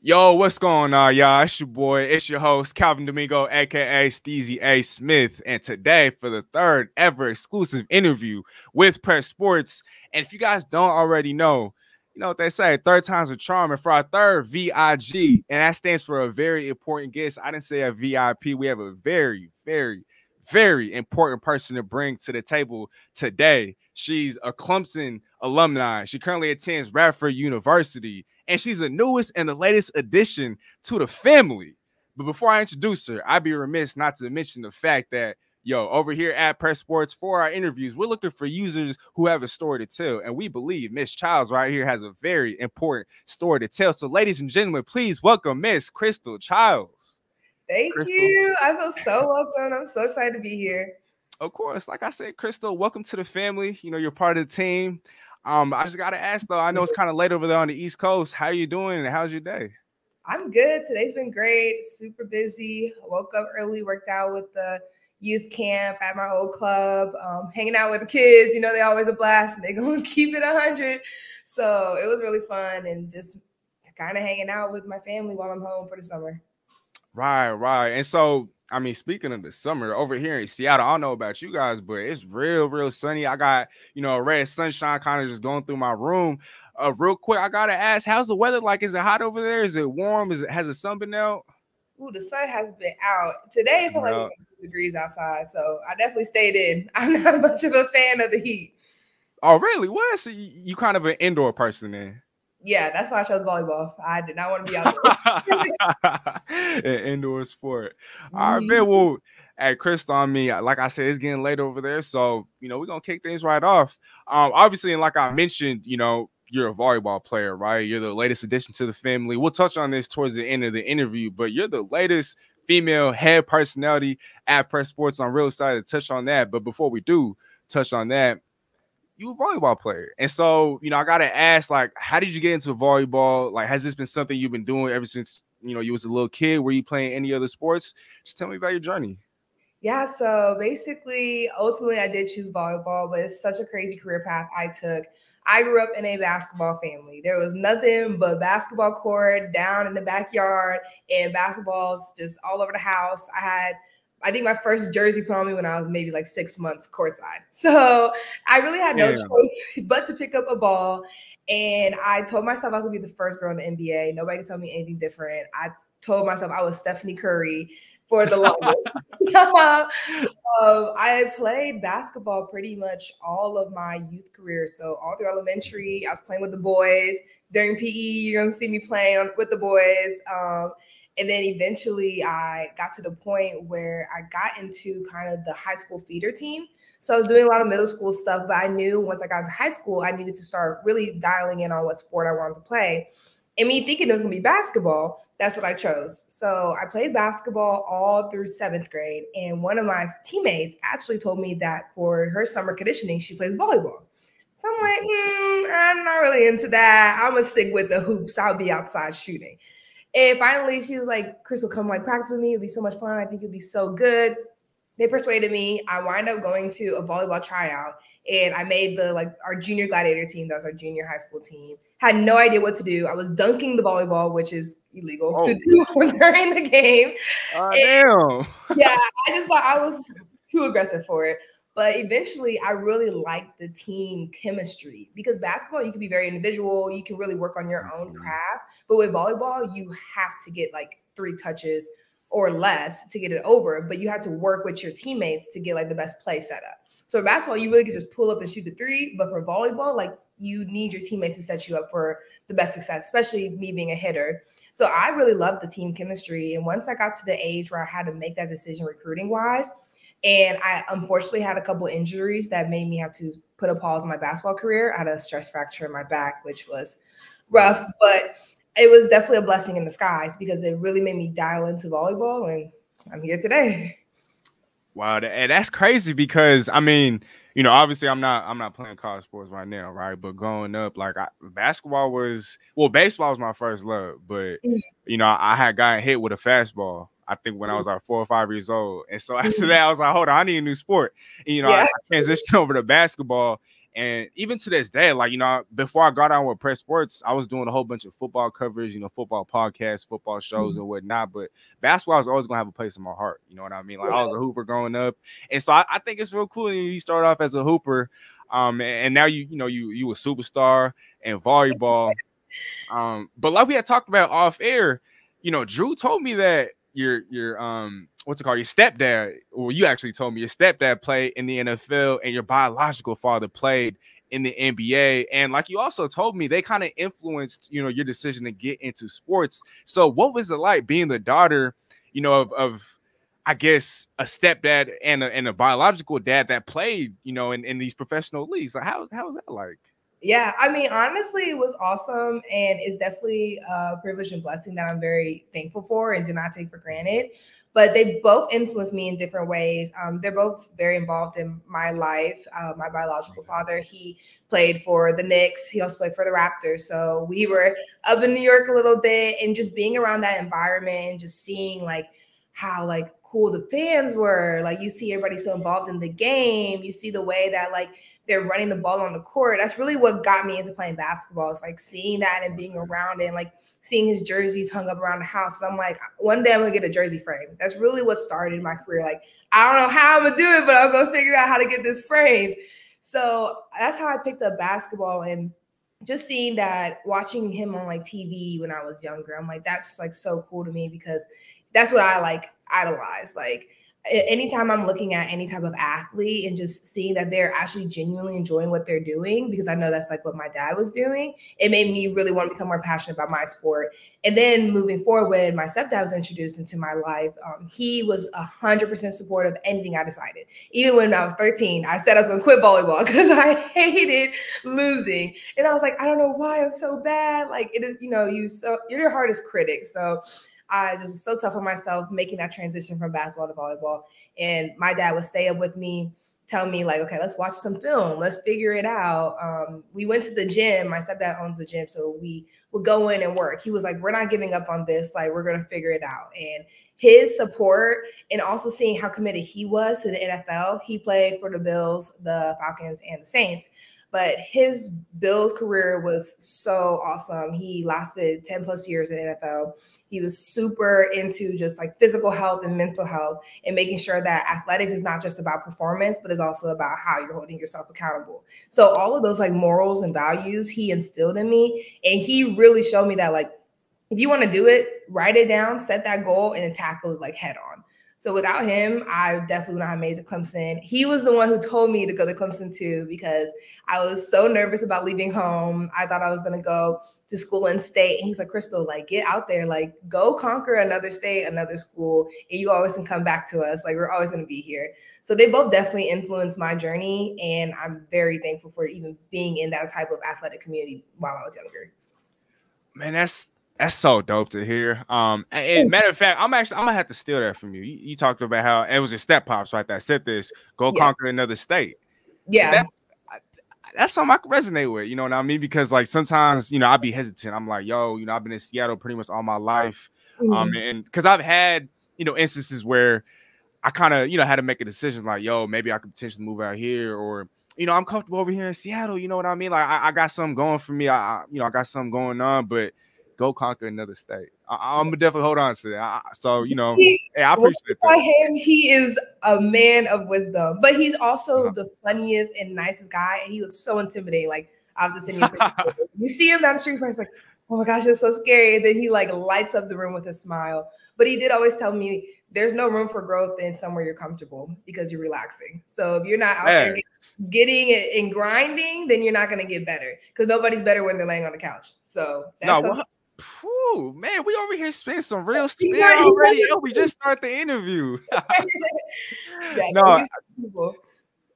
Yo, what's going on, y'all? It's your boy, it's your host, Calvin Domingo, aka Steezy A. Smith, and today for the third ever exclusive interview with Press Sports. And if you guys don't already know, you know what they say, third time's a charm. And for our third VIG, and that stands for a very important guest. I didn't say a VIP. We have a very, very, very important person to bring to the table today. She's a Clemson alumni. She currently attends Radford University, and she's the newest and the latest addition to the family. But before I introduce her, I'd be remiss not to mention the fact that, yo, over here at Press Sports, for our interviews, we're looking for users who have a story to tell, and we believe Miss Childs right here has a very important story to tell. So ladies and gentlemen, please welcome Miss Crystal Childs. Thank you. I feel so welcome. I'm so excited to be here. Of course. Like I said, Crystal, welcome to the family. You know, you're part of the team. I just got to ask, though, I know it's kind of late over there on the East Coast. How are you doing? And how's your day? I'm good. Today's been great. Super busy. I woke up early, worked out with the youth camp at my old club, hanging out with the kids. You know, they always a blast, and they're going to keep it 100. So it was really fun and just kind of hanging out with my family while I'm home for the summer. Right, right. And so, I mean, speaking of the summer, over here in Seattle, I don't know about you guys, but it's real, real sunny. I got, you know, a red sunshine kind of just going through my room. Real quick, I got to ask, how's the weather like? Is it hot over there? Is it warm? Has the sun been out? Ooh, the sun has been out. Today, I feel like it was like 2 degrees outside, so I definitely stayed in. I'm not much of a fan of the heat. Oh, really? What? So you kind of an indoor person then? Yeah, that's why I chose volleyball. I did not want to be outdoors. An indoor sport. All right, man. Well, hey, Crystal, I mean, like I said, it's getting late over there. So, you know, we're going to kick things right off. Obviously, and like I mentioned, you know, you're a volleyball player, right? You're the latest addition to the family. We'll touch on this towards the end of the interview, but you're the latest female head personality at Press Sports. I'm real excited to touch on that. But before we do touch on that, you a volleyball player. And so, you know, I got to ask, like, how did you get into volleyball? Like, has this been something you've been doing ever since, you know, you was a little kid? Were you playing any other sports? Just tell me about your journey. Yeah, so basically, ultimately, I did choose volleyball, but it's such a crazy career path I took. I grew up in a basketball family. There was nothing but basketball court down in the backyard and basketballs just all over the house. I think my first jersey put on me when I was maybe like 6 months courtside. So I really had no choice but to pick up a ball. And I told myself I was gonna be the first girl in the NBA. Nobody could tell me anything different. I told myself I was Stephanie Curry for the longest. I played basketball pretty much all of my youth career. So all through elementary, I was playing with the boys. During PE, you're gonna see me playing with the boys. And then eventually I got to the point where I got into kind of the high school theater team. So I was doing a lot of middle school stuff, but I knew once I got into high school, I needed to start really dialing in on what sport I wanted to play. And me thinking it was going to be basketball, that's what I chose. So I played basketball all through 7th grade. And one of my teammates actually told me that for her summer conditioning, she plays volleyball. So I'm like, I'm not really into that. I'm going to stick with the hoops. I'll be outside shooting. And finally, she was like, Crystal, come like practice with me. It'll be so much fun. I think it'll be so good. They persuaded me. I wind up going to a volleyball tryout, and I made the our junior gladiator team. That was our junior high school team. Had no idea what to do. I was dunking the volleyball, which is illegal to do during the game. Damn. Yeah, I just thought I was too aggressive for it. But eventually, I really liked the team chemistry because basketball, you can be very individual. You can really work on your own craft. But with volleyball, you have to get like 3 touches or less to get it over. But you have to work with your teammates to get like the best play set up. So in basketball, you really can just pull up and shoot the 3. But for volleyball, like you need your teammates to set you up for the best success, especially me being a hitter. So I really loved the team chemistry. And once I got to the age where I had to make that decision recruiting wise, and I unfortunately had a couple injuries that made me have to put a pause on my basketball career. I had a stress fracture in my back, which was rough, but it was definitely a blessing in disguise because it really made me dial into volleyball, and I'm here today. Wow, and that's crazy because, I mean, you know, obviously I'm not playing college sports right now, right? But growing up, like basketball was, well, baseball was my first love, but, you know, I had gotten hit with a fastball. I think when I was like 4 or 5 years old. And so after that, I was like, hold on, I need a new sport. And, you know, I transitioned over to basketball. And even to this day, like, you know, before I got on with Press Sports, I was doing a whole bunch of football coverage, you know, football podcasts, football shows and whatnot. But basketball is always going to have a place in my heart. You know what I mean? Like, I was a hooper growing up. And so I think it's real cool. You start off as a hooper and now, you a superstar in volleyball. But like we had talked about off air, you know, Drew told me that your stepdad, well, you actually told me your stepdad played in the NFL and your biological father played in the NBA. And like you also told me, they kind of influenced, you know, your decision to get into sports. So what was it like being the daughter, you know, of I guess, a stepdad and a biological dad that played, you know, in these professional leagues? Like, how was that like? Yeah, I mean, honestly, it was awesome. And it's definitely a privilege and blessing that I'm very thankful for and do not take for granted. But they both influenced me in different ways. They're both very involved in my life. My biological father, he played for the Knicks. He also played for the Raptors. So we were up in New York a little bit, and just being around that environment and just seeing like how like cool the fans were. Like, you see everybody so involved in the game. You see the way that like they're running the ball on the court. That's really what got me into playing basketball. It's like seeing that and being around it, and like seeing his jerseys hung up around the house. So I'm like, one day I'm gonna get a jersey frame. That's really what started my career. Like, I don't know how I'm gonna do it, but I'm gonna figure out how to get this framed. So that's how I picked up basketball. And just seeing that, watching him on like TV when I was younger, I'm like, that's like so cool to me, because that's what I like idolize. Like, anytime I'm looking at any type of athlete and just seeing that they're actually genuinely enjoying what they're doing, because I know that's like what my dad was doing, it made me really want to become more passionate about my sport. And then moving forward, when my stepdad was introduced into my life, he was 100% supportive of anything I decided. Even when I was 13, I said I was going to quit volleyball because I hated losing. And I was like, I don't know why I'm so bad. Like, it is, you know, you're your hardest critic. So I just was so tough on myself making that transition from basketball to volleyball. And my dad would stay up with me, tell me like, okay, let's watch some film. Let's figure it out. We went to the gym. My stepdad owns the gym. So we would go in and work. He was like, we're not giving up on this. Like, we're going to figure it out. And his support, and also seeing how committed he was to the NFL. He played for the Bills, the Falcons, and the Saints. But his Bills career was so awesome. He lasted 10 plus years in the NFL. He was super into just like physical health and mental health, and making sure that athletics is not just about performance, but it's also about how you're holding yourself accountable. So all of those like morals and values he instilled in me. And he really showed me that like, if you want to do it, write it down, set that goal, and tackle it like head on. So without him, I definitely would not have made it to Clemson. He was the one who told me to go to Clemson too, because I was so nervous about leaving home. I thought I was going to go to school and state. And he's like, Crystal, like, get out there, like, go conquer another state, another school. And you always can come back to us. Like, we're always going to be here. So they both definitely influenced my journey. And I'm very thankful for even being in that type of athletic community while I was younger. Man, that's so dope to hear. And matter of fact, I'm gonna have to steal that from you. You talked about how it was your step pops, right? That said this, go conquer another state. Yeah, that's something I can resonate with. You know what I mean? Because like sometimes, you know, I'd be hesitant. I'm like, yo, you know, I've been in Seattle pretty much all my life, and because I've had, you know, instances where I kind of, you know, had to make a decision like, yo, maybe I could potentially move out here, or, you know, I'm comfortable over here in Seattle. You know what I mean? Like, I got something going for me. I got something going on, but go conquer another state. I'm gonna definitely hold on to that. So, you know, hey, I appreciate that. Him, he is a man of wisdom, but he's also the funniest and nicest guy, and he looks so intimidating. Like, I'll just send you a picture. You see him down the street, it's like, oh my gosh, it's so scary. And then he like lights up the room with a smile. But he did always tell me, there's no room for growth in somewhere you're comfortable, because you're relaxing. So if you're not out there getting it and grinding, then you're not gonna get better, because nobody's better when they're laying on the couch. So that's Phew, man, we over here spinning some real spin already. We just start the interview. No,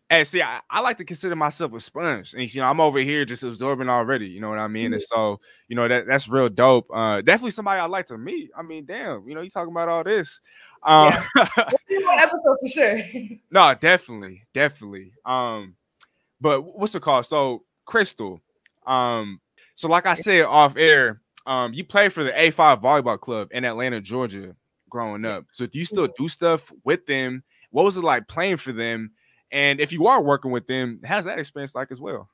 and see, I like to consider myself a sponge, and you know, I'm over here just absorbing already. You know what I mean? And so, you know, that's real dope. Definitely somebody I'd like to meet. I mean, damn, you know, you talking about all this. Episode for sure. No, definitely. But what's it called? So, Crystal. So like I said off air, you played for the A5 Volleyball Club in Atlanta, Georgia, growing up. So do you still do stuff with them? What was it like playing for them? And if you are working with them, how's that experience like as well?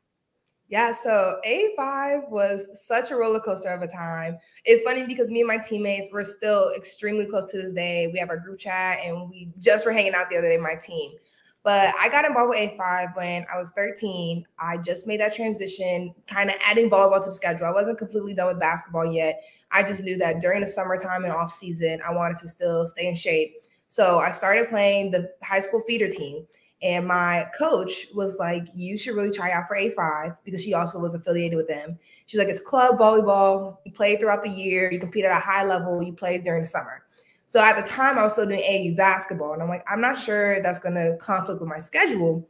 Yeah, so A5 was such a roller coaster of a time. It's funny because me and my teammates were still extremely close to this day. We have our group chat, and we just were hanging out the other day, my team. But I got involved with A5 when I was 13. I just made that transition, kind of adding volleyball to the schedule. I wasn't completely done with basketball yet. I just knew that during the summertime and off season, I wanted to still stay in shape. So I started playing the high school feeder team. And my coach was like, you should really try out for A5, because she also was affiliated with them. She's like, it's club volleyball. You play throughout the year. You compete at a high level. You play during the summer. So at the time, I was still doing AU basketball. And I'm like, I'm not sure that's going to conflict with my schedule.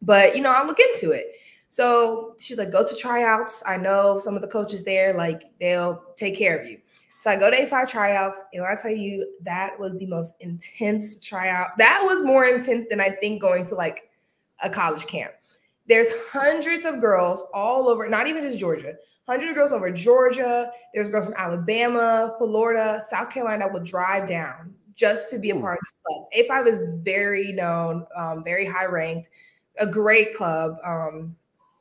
But, you know, I'll look into it. So she's like, go to tryouts. I know some of the coaches there, like, they'll take care of you. So I go to A5 tryouts, and when I tell you that was the most intense tryout, that was more intense than I think going to like a college camp. There's hundreds of girls all over, not even just Georgia, hundreds of girls over Georgia. There's girls from Alabama, Florida, South Carolina will drive down just to be a part of this club. A5 is very known, very high ranked, a great club.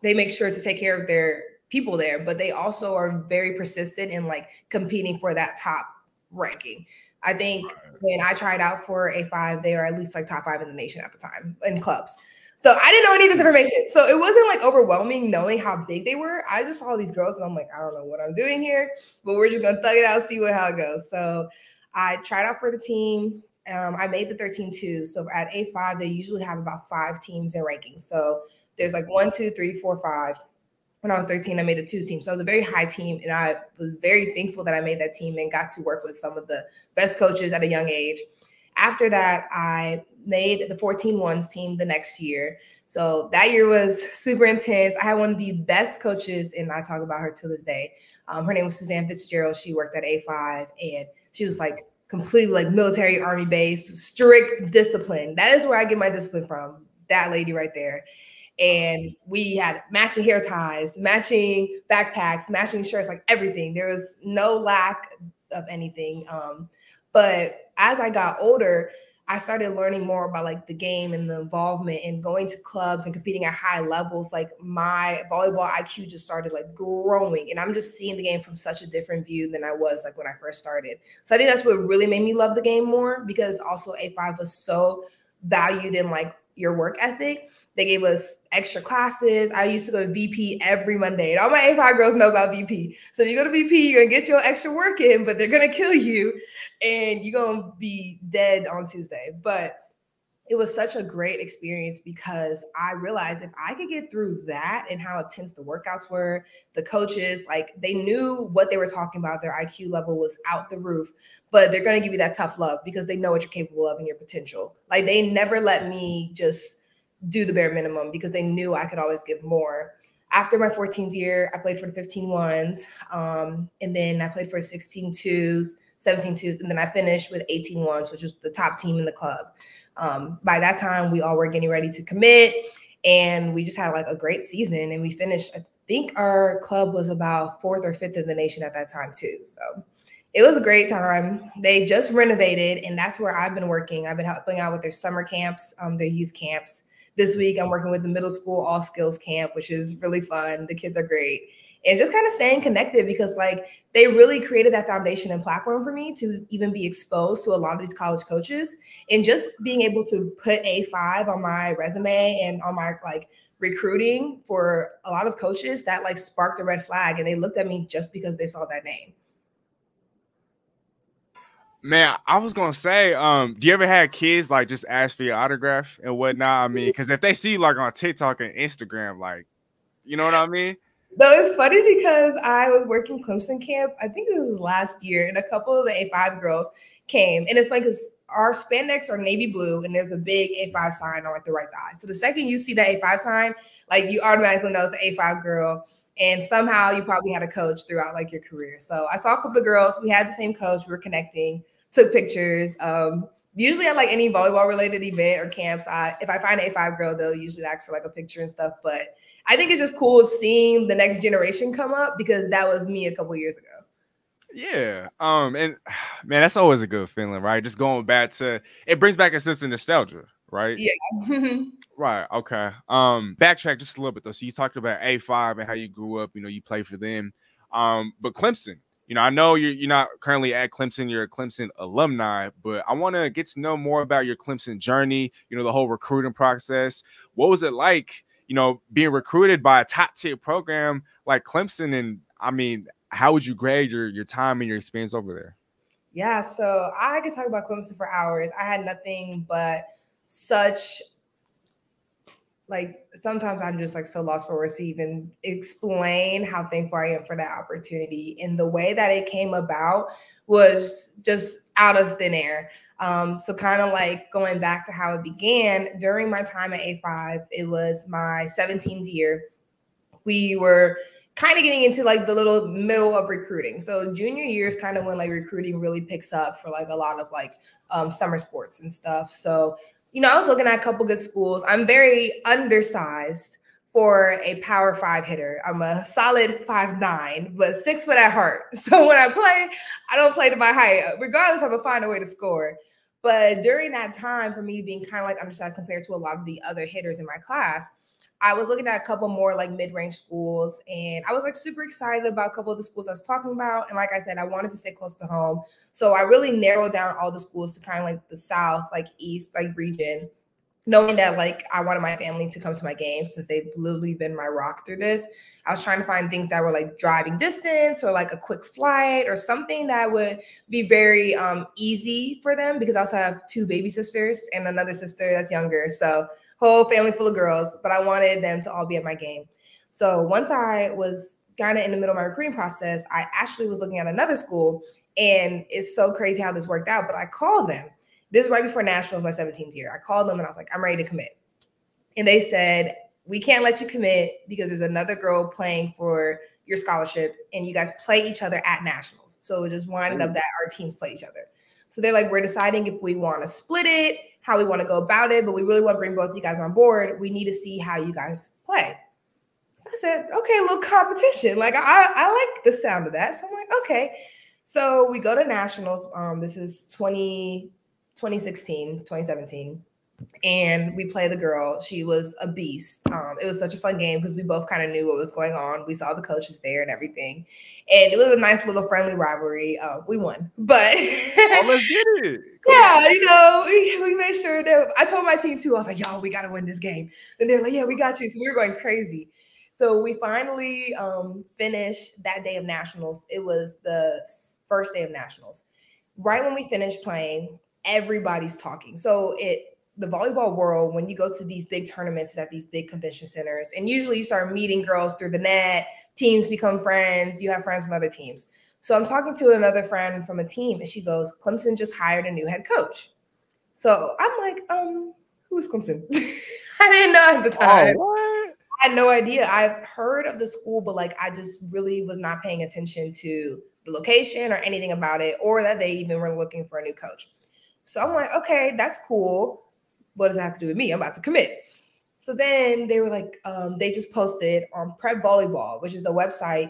They make sure to take care of their people there, but they also are very persistent in like competing for that top ranking. I think when I tried out for A5, they were at least like top 5 in the nation at the time in clubs. So I didn't know any of this information. So it wasn't like overwhelming knowing how big they were. I just saw these girls and I'm like, I don't know what I'm doing here, but we're just going to thug it out, see how it goes. So I tried out for the team. I made the 13-2. So at A5, they usually have about 5 teams in rankings. So there's like 1, 2, 3, 4, 5. When I was 13, I made a 2 team. So I was a very high team, and I was very thankful that I made that team and got to work with some of the best coaches at a young age. After that, I made the 14-1s team the next year. So that year was super intense. I had one of the best coaches, and I talk about her to this day. Her name was Suzanne Fitzgerald. She worked at A5, and she was like completely like military, army based, strict discipline. That is where I get my discipline from, that lady right there. And we had matching hair ties, matching backpacks, matching shirts, like everything. There was no lack of anything. But as I got older, I started learning more about like the game and the involvement and going to clubs and competing at high levels. Like my volleyball IQ just started like growing, and I'm just seeing the game from such a different view than I was like when I first started. So I think that's what really made me love the game more, because also A5 was so valued in like your work ethic. They gave us extra classes. I used to go to VP every Monday, and all my A5 girls know about VP. So if you go to VP, you're gonna get your extra work in, but they're gonna kill you, and you're gonna be dead on Tuesday. But it was such a great experience, because I realized if I could get through that and how intense the workouts were, the coaches, like they knew what they were talking about. Their IQ level was out the roof, but they're going to give you that tough love because they know what you're capable of and your potential. Like they never let me just do the bare minimum, because they knew I could always give more. After my 14th year, I played for the 15-1s, and then I played for 16-2s, 17-2s, and then I finished with 18-1s, which was the top team in the club. By that time, we all were getting ready to commit, and we just had like a great season, and we finished, I think our club was about 4th or 5th in the nation at that time too. So it was a great time. They just renovated, and that's where I've been working. I've been helping out with their summer camps, their youth camps. This week, I'm working with the middle school all skills camp, which is really fun. The kids are great. And just kind of staying connected, because like they really created that foundation and platform for me to even be exposed to a lot of these college coaches, and just being able to put A5 on my resume and on my like recruiting for a lot of coaches that like sparked a red flag, and they looked at me just because they saw that name. Man, I was going to say, do you ever have kids like just ask for your autograph and whatnot? I mean, because if they see you like on TikTok and Instagram, like, you know what I mean? Though it's funny, because I was working Clemson camp, I think this was last year, and a couple of the A5 girls came. And it's funny because our spandex are navy blue, and there's a big A5 sign on like the right thigh. So the second you see that A5 sign, like you automatically know it's an A5 girl. And somehow you probably had a coach throughout like your career. So I saw a couple of girls. We had the same coach. We were connecting, took pictures. Usually at like any volleyball related event or camps, if I find an A5 girl, they'll usually ask for like a picture and stuff. But I think it's just cool seeing the next generation come up, because that was me a couple of years ago. Yeah. And man, that's always a good feeling, right? Just going back to, it brings back a sense of nostalgia, right? Yeah. Right. Okay. Backtrack just a little bit though. So you talked about A5 and how you grew up. You know, you play for them. But Clemson. You know, I know you're not currently at Clemson. You're a Clemson alumni, but I want to get to know more about your Clemson journey. You know, the whole recruiting process. What was it like? You know, being recruited by a top tier program like Clemson, and I mean, how would you grade your time and your experience over there? Yeah, so I could talk about Clemson for hours. I had nothing but such, like, sometimes I'm just like so lost for words to even explain how thankful I am for that opportunity. And the way that it came about was just out of thin air. So kind of like going back to how it began, during my time at A5, it was my 17th year. We were kind of getting into like the little middle of recruiting. So junior year is kind of when like recruiting really picks up for like a lot of like summer sports and stuff. So, you know, I was looking at a couple good schools. I'm very undersized for a power five hitter. I'm a solid 5'9", but 6 foot at heart. So when I play, I don't play to my height. Regardless, I'm gonna find a way to score. But during that time, for me being kind of like undersized compared to a lot of the other hitters in my class, I was looking at a couple more like mid-range schools, and I was like super excited about a couple of the schools I was talking about. And like I said, I wanted to stay close to home. So I really narrowed down all the schools to kind of like the South, like East, like region, knowing that like I wanted my family to come to my game since they've literally been my rock through this. I was trying to find things that were like driving distance or like a quick flight or something that would be very easy for them, because I also have two baby sisters and another sister that's younger. So whole family full of girls, but I wanted them to all be at my game. So once I was kind of in the middle of my recruiting process, I actually was looking at another school, and it's so crazy how this worked out, but I called them. This is right before Nationals, my 17th year. I called them and I was like, I'm ready to commit. And they said, we can't let you commit because there's another girl playing for your scholarship and you guys play each other at Nationals. So it just winded up that our teams play each other. So they're like, we're deciding if we want to split it, how we want to go about it, but we really want to bring both you guys on board. We need to see how you guys play. So I said, okay, a little competition. Like I like the sound of that. So I'm like, okay. So we go to Nationals. This is 2017. And we play the girl. She was a beast. It was such a fun game because we both kind of knew what was going on. We saw the coaches there and everything. And it was a nice little friendly rivalry. We won. But oh, let's get it. Yeah, you know, we made sure that I told my team too. I was like, y'all, we got to win this game. And they're like, yeah, we got you. So we were going crazy. So we finally finished that day of Nationals. It was the first day of Nationals. Right when we finished playing, everybody's talking. So the volleyball world, when you go to these big tournaments, is at these big convention centers. And usually you start meeting girls through the net, teams become friends, you have friends from other teams. So I'm talking to another friend from a team, and she goes, Clemson just hired a new head coach. So I'm like, who is Clemson? I didn't know at the time. Oh, I had no idea. I've heard of the school, but like I just really was not paying attention to the location or anything about it, or that they even were looking for a new coach. So I'm like, okay, that's cool. What does that have to do with me? I'm about to commit. So then they were like, they just posted on Prep Volleyball, which is a website,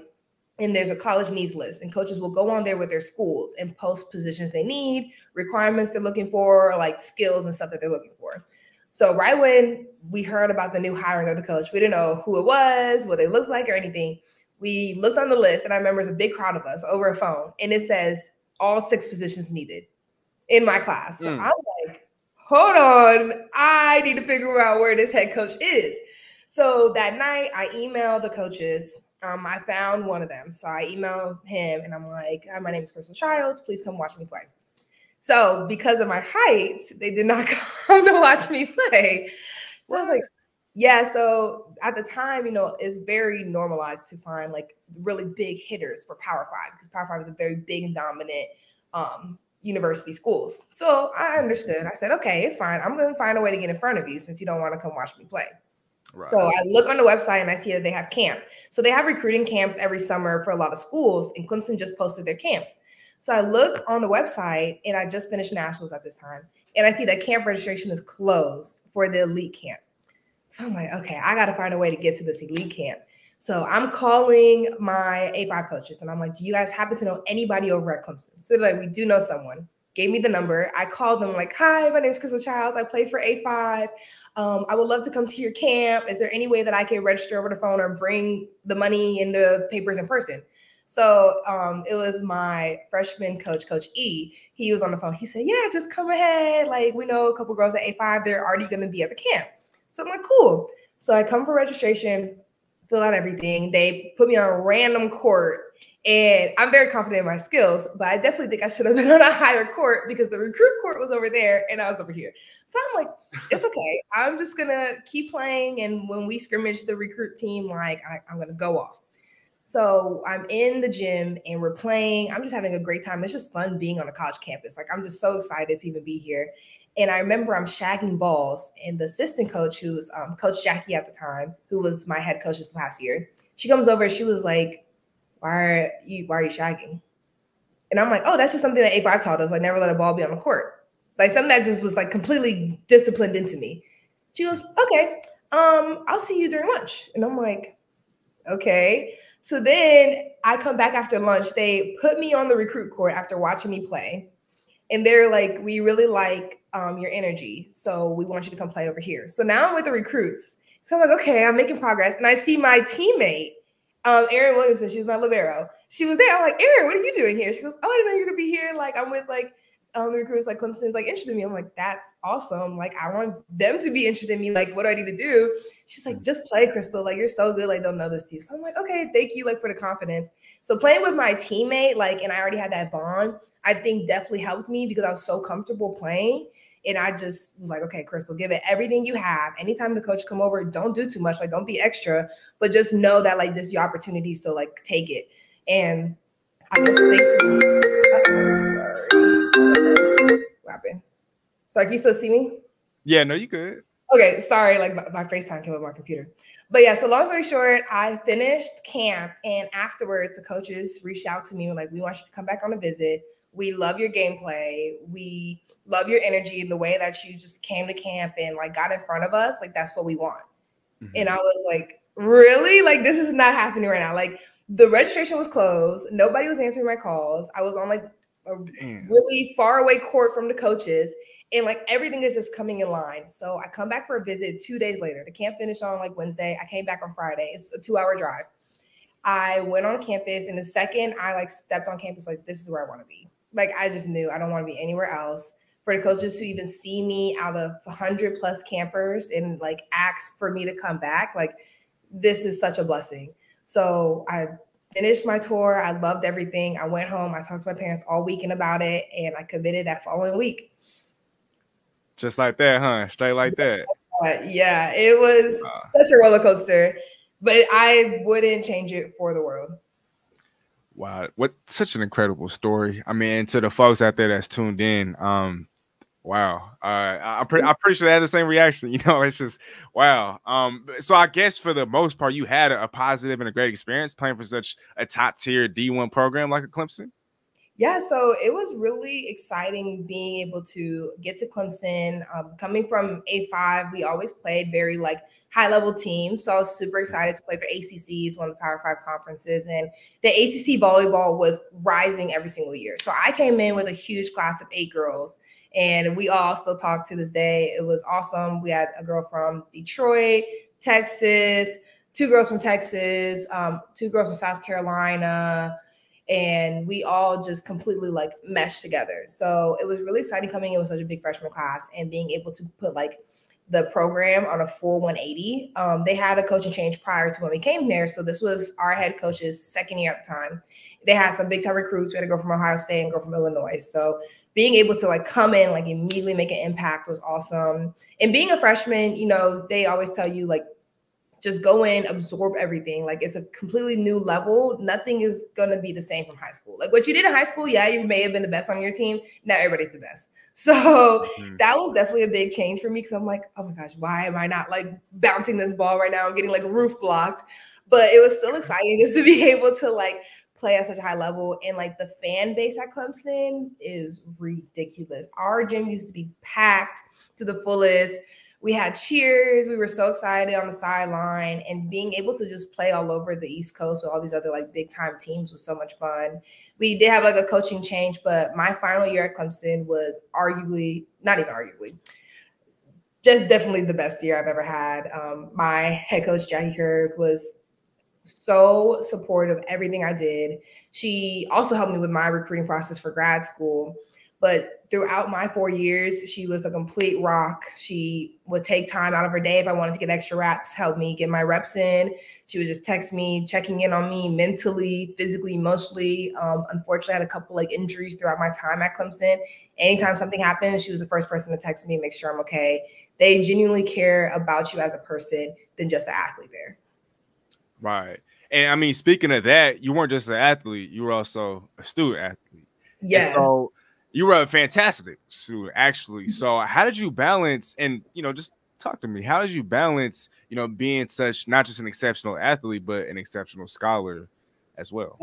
and there's a college needs list, and coaches will go on there with their schools and post positions they need, requirements they're looking for, like skills and stuff that they're looking for. So right when we heard about the new hiring of the coach, we didn't know who it was, what they looked like or anything. We looked on the list, and I remember it was a big crowd of us over a phone, and it says all 6 positions needed in my class. So I'm like, hold on, I need to figure out where this head coach is. So that night, I emailed the coaches. I found one of them. So I emailed him, and I'm like, my name is Crystal Childs. Please come watch me play. So because of my height, they did not come to watch me play. So I was like, yeah. So at the time, you know, it's very normalized to find like really big hitters for Power Five, because Power Five is a very big and dominant university schools. So I understood. I said, okay, it's fine. I'm going to find a way to get in front of you since you don't want to come watch me play. Right. So I look on the website and I see that they have camp. So they have recruiting camps every summer for a lot of schools, and Clemson just posted their camps. So I look on the website, and I just finished Nationals at this time, and I see that camp registration is closed for the elite camp. So I'm like, okay, I got to find a way to get to this elite camp. So I'm calling my A5 coaches, and I'm like, do you guys happen to know anybody over at Clemson? So they're like, we do know someone. gave me the number. I called them like, hi, my name is Crystal Childs. I play for A5. I would love to come to your camp. Is there any way that I can register over the phone or bring the money and the papers in person? So it was my freshman coach, Coach E. He was on the phone. He said, yeah, just come ahead. Like, we know a couple girls at A5. They're already going to be at the camp. So I'm like, cool. So I come for registration, fill out everything. They put me on a random court. And I'm very confident in my skills, but I definitely think I should have been on a higher court because the recruit court was over there and I was over here. So I'm like, it's okay. I'm just going to keep playing. And when we scrimmage the recruit team, like I'm going to go off. So I'm in the gym and we're playing. I'm just having a great time. It's just fun being on a college campus. Like I'm just so excited to even be here. And I remember I'm shagging balls and the assistant coach, who was Coach Jackie at the time, who was my head coach this past year, she comes over and she was like, Why are you shagging? And I'm like, oh, that's just something that A5 taught us. Like, never let a ball be on the court. Like, something that just was, like, completely disciplined into me. She goes, okay, I'll see you during lunch. And I'm like, okay. So then I come back after lunch. They put me on the recruit court after watching me play. And they're like, we really like your energy, so we want you to come play over here. So now I'm with the recruits. So I'm like, okay, I'm making progress. And I see my teammate, Erin Williamson, she's my libero. She was there. I'm like, Erin, what are you doing here? She goes, oh, I didn't know you were going to be here. Like, I'm with, like, the recruits, like, Clemson's, like, interested in me. I'm like, that's awesome. Like, I want them to be interested in me. Like, what do I need to do? She's like, just play, Crystal. Like, you're so good. Like, they'll notice you. So I'm like, okay, thank you, like, for the confidence. So playing with my teammate, like, and I already had that bond, I think definitely helped me because I was so comfortable playing. And I just was like, okay, Crystal, give it everything you have. Anytime the coach come over, don't do too much. Like, don't be extra, but just know that, like, this is your opportunity. So, like, take it. And I was thankful. Sorry. What happened? Sorry, can you still see me? Yeah, no, you good. Okay, sorry. Like, my FaceTime came up on my computer. But, yeah, so long story short, I finished camp. And afterwards, the coaches reached out to me and, like, we want you to come back on a visit. We love your gameplay. We love your energy and the way that you just came to camp and, like, got in front of us. Like, that's what we want. Mm-hmm. And I was like, really? Like, this is not happening right now. Like, the registration was closed. Nobody was answering my calls. I was on, like, a really far away court from the coaches. And, like, everything is just coming in line. So I come back for a visit 2 days later. The camp finished on, like, Wednesday. I came back on Friday. It's a 2-hour drive. I went on campus. And the second I, like, stepped on campus, like, this is where I want to be. Like, I just knew I don't want to be anywhere else. For the coaches who even see me out of 100 plus campers and, like, ask for me to come back, like, this is such a blessing. So I finished my tour. I loved everything. I went home. I talked to my parents all weekend about it, and I committed that following week. Just like that, huh? Straight like that. Yeah, it was such a roller coaster, but I wouldn't change it for the world. Wow, what such an incredible story! I mean, to the folks out there that's tuned in, wow, I'm pretty sure they had the same reaction. You know, it's just wow. So I guess for the most part, you had a positive and a great experience playing for such a top tier D1 program like a Clemson. Yeah, so it was really exciting being able to get to Clemson. Coming from A5, we always played very, like, high-level teams, so I was super excited to play for ACCs, one of the Power 5 conferences, and the ACC volleyball was rising every single year. So I came in with a huge class of 8 girls, and we all still talk to this day. It was awesome. We had a girl from Detroit, Texas, 2 girls from Texas, 2 girls from South Carolina, and we all just completely, like, meshed together. So it was really exciting coming in with such a big freshman class and being able to put, like, the program on a full 180. They had a coaching change prior to when we came there. So this was our head coach's second year at the time. They had some big time recruits. We had a girl from Ohio State and a girl from Illinois. So being able to, like, come in, like, immediately make an impact was awesome. And being a freshman, you know, they always tell you, like, just go in, absorb everything. Like, it's a completely new level. Nothing is going to be the same from high school. Like, what you did in high school, yeah, you may have been the best on your team. Now everybody's the best. So that was definitely a big change for me because I'm like, oh, my gosh, why am I not, like, bouncing this ball right now? I'm getting, like, roof blocked. But it was still exciting just to be able to, like, play at such a high level. And, like, the fan base at Clemson is ridiculous. Our gym used to be packed to the fullest. We had cheers. We were so excited on the sideline, and being able to just play all over the East Coast with all these other like big time teams was so much fun. We did have like a coaching change, but my final year at Clemson was arguably, not even arguably, just definitely the best year I've ever had. My head coach, Jackie Kerr, was so supportive of everything I did. She also helped me with my recruiting process for grad school. But throughout my 4 years, she was a complete rock. She would take time out of her day if I wanted to get extra reps, help me get my reps in. She would just text me, checking in on me mentally, physically, emotionally. Unfortunately, I had a couple like injuries throughout my time at Clemson. Anytime something happened, she was the first person to text me and make sure I'm okay. They genuinely care about you as a person than just an athlete there. Right. And I mean, speaking of that, you weren't just an athlete. You were also a student athlete. Yes. And so you were a fantastic student, actually. So how did you balance, and, you know, just talk to me, how did you balance, you know, being such, not just an exceptional athlete, but an exceptional scholar as well?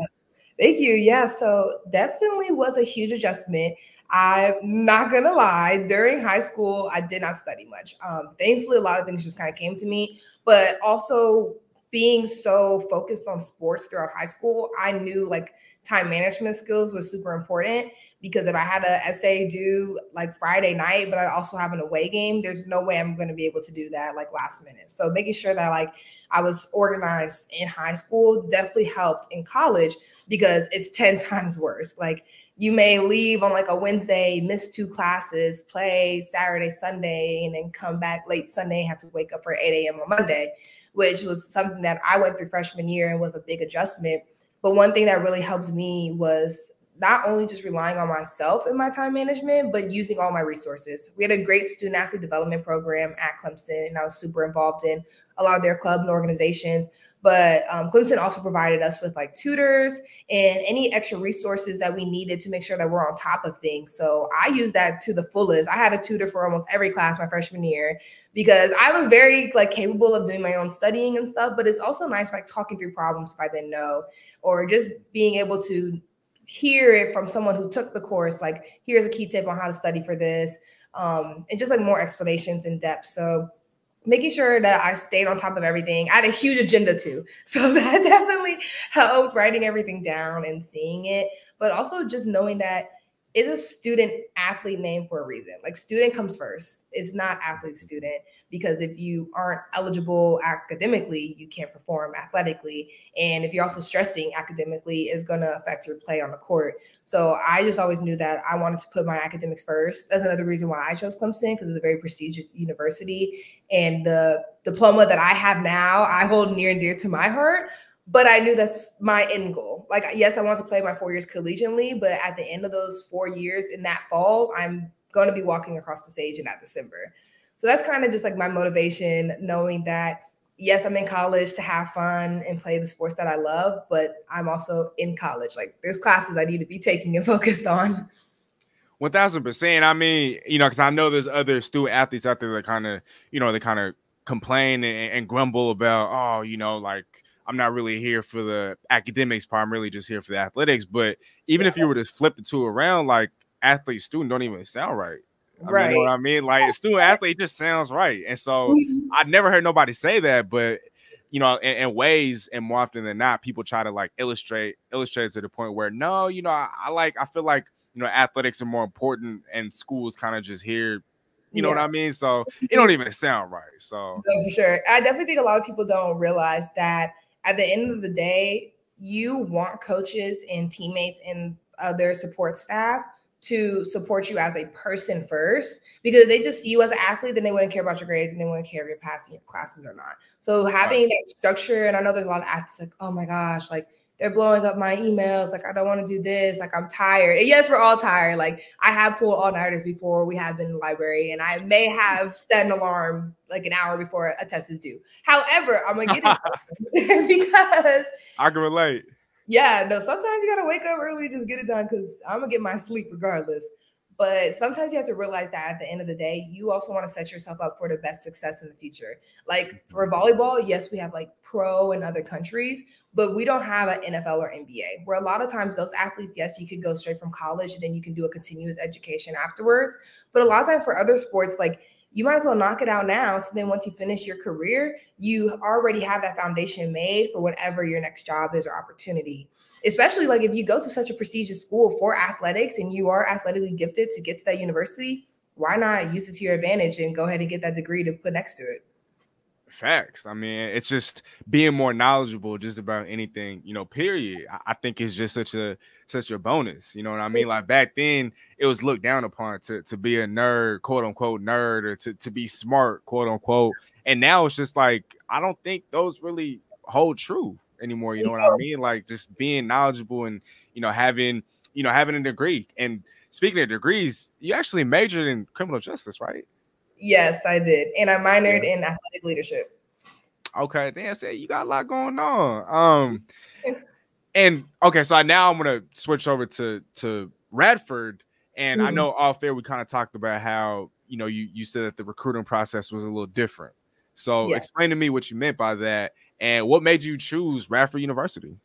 Thank you. Yeah, so definitely was a huge adjustment. I'm not going to lie. During high school, I did not study much. Thankfully, a lot of things just kind of came to me, but also being so focused on sports throughout high school, I knew like time management skills was super important, because if I had an essay due like Friday night, but I also have an away game, there's no way I'm going to be able to do that like last minute. So making sure that like I was organized in high school definitely helped in college, because it's 10 times worse. Like you may leave on like a Wednesday, miss 2 classes, play Saturday, Sunday, and then come back late Sunday and have to wake up for 8 a.m. on Monday, which was something that I went through freshman year and was a big adjustment. But one thing that really helped me was not only just relying on myself in my time management, but using all my resources. We had a great student athlete development program at Clemson, and I was super involved in a lot of their club and organizations. But Clemson also provided us with like tutors and any extra resources that we needed to make sure that we're on top of things. So I used that to the fullest. I had a tutor for almost every class my freshman year, because I was very like capable of doing my own studying and stuff. But it's also nice like talking through problems if I didn't know, or just being able to hear it from someone who took the course, like here's a key tip on how to study for this, and just like more explanations in depth. So making sure that I stayed on top of everything. I had a huge agenda too, so that definitely helped, writing everything down and seeing it, but also just knowing that it's a student athlete name for a reason. Like student comes first. It's not athlete student, because if you aren't eligible academically, you can't perform athletically. And if you're also stressing academically, it's going to affect your play on the court. So I just always knew that I wanted to put my academics first. That's another reason why I chose Clemson, because it's a very prestigious university. And the diploma that I have now, I hold near and dear to my heart. But I knew that's my end goal. Like, yes, I want to play my 4 years collegiately, but at the end of those 4 years in that fall, I'm going to be walking across the stage in that December. So that's kind of just like my motivation, knowing that, yes, I'm in college to have fun and play the sports that I love, but I'm also in college. Like there's classes I need to be taking and focused on. 1000%. I mean, you know, because I know there's other student athletes out there that kind of, you know, they kind of complain and grumble about, oh, you know, like, I'm not really here for the academics part. I'm really just here for the athletics. But even if you were to flip the two around, like athlete, student don't even sound right. Right. You know what I mean? Like student athlete just sounds right. And so I've never heard nobody say that, but you know, in ways, and more often than not, people try to like illustrate it to the point where, no, you know, I feel like, you know, athletics are more important and school's kind of just here. You know what I mean? So it don't even sound right. So no, for sure. I definitely think a lot of people don't realize that at the end of the day, you want coaches and teammates and other support staff to support you as a person first, because if they just see you as an athlete, then they wouldn't care about your grades and they wouldn't care if you're passing your classes or not. So having that structure, and I know there's a lot of athletes like, oh my gosh, like they're blowing up my emails. Like, I don't want to do this. Like, I'm tired. And yes, we're all tired. Like, I have pulled all-nighters before. We have been in the library, and I may have set an alarm like an hour before a test is due. However, I'm going to get it because I can relate. Yeah, no, sometimes you got to wake up early, just get it done, because I'm going to get my sleep regardless. But sometimes you have to realize that at the end of the day, you also want to set yourself up for the best success in the future. Like for volleyball, yes, we have like pro in other countries, but we don't have an NFL or NBA, where a lot of times those athletes, yes, you could go straight from college and then you can do a continuous education afterwards. But a lot of times for other sports, like you might as well knock it out now. So then once you finish your career, you already have that foundation made for whatever your next job is or opportunity. Especially like if you go to such a prestigious school for athletics and you are athletically gifted to get to that university, why not use it to your advantage and go ahead and get that degree to put next to it? Facts. I mean, it's just being more knowledgeable just about anything, you know, period. I think it's just such a bonus. You know what I mean? Like back then it was looked down upon to be a nerd, quote unquote nerd, or to be smart, quote unquote. And now it's just like, I don't think those really hold true anymore. You know what I mean? Like just being knowledgeable and, you know, having a degree. And speaking of degrees, you actually majored in criminal justice, right? Yes, I did. And I minored in athletic leadership. Okay. Damn, say you got a lot going on. And okay, so now I'm going to switch over to Radford. And I know off air we kind of talked about how, you know, you said that the recruiting process was a little different. So explain to me what you meant by that and what made you choose Radford University?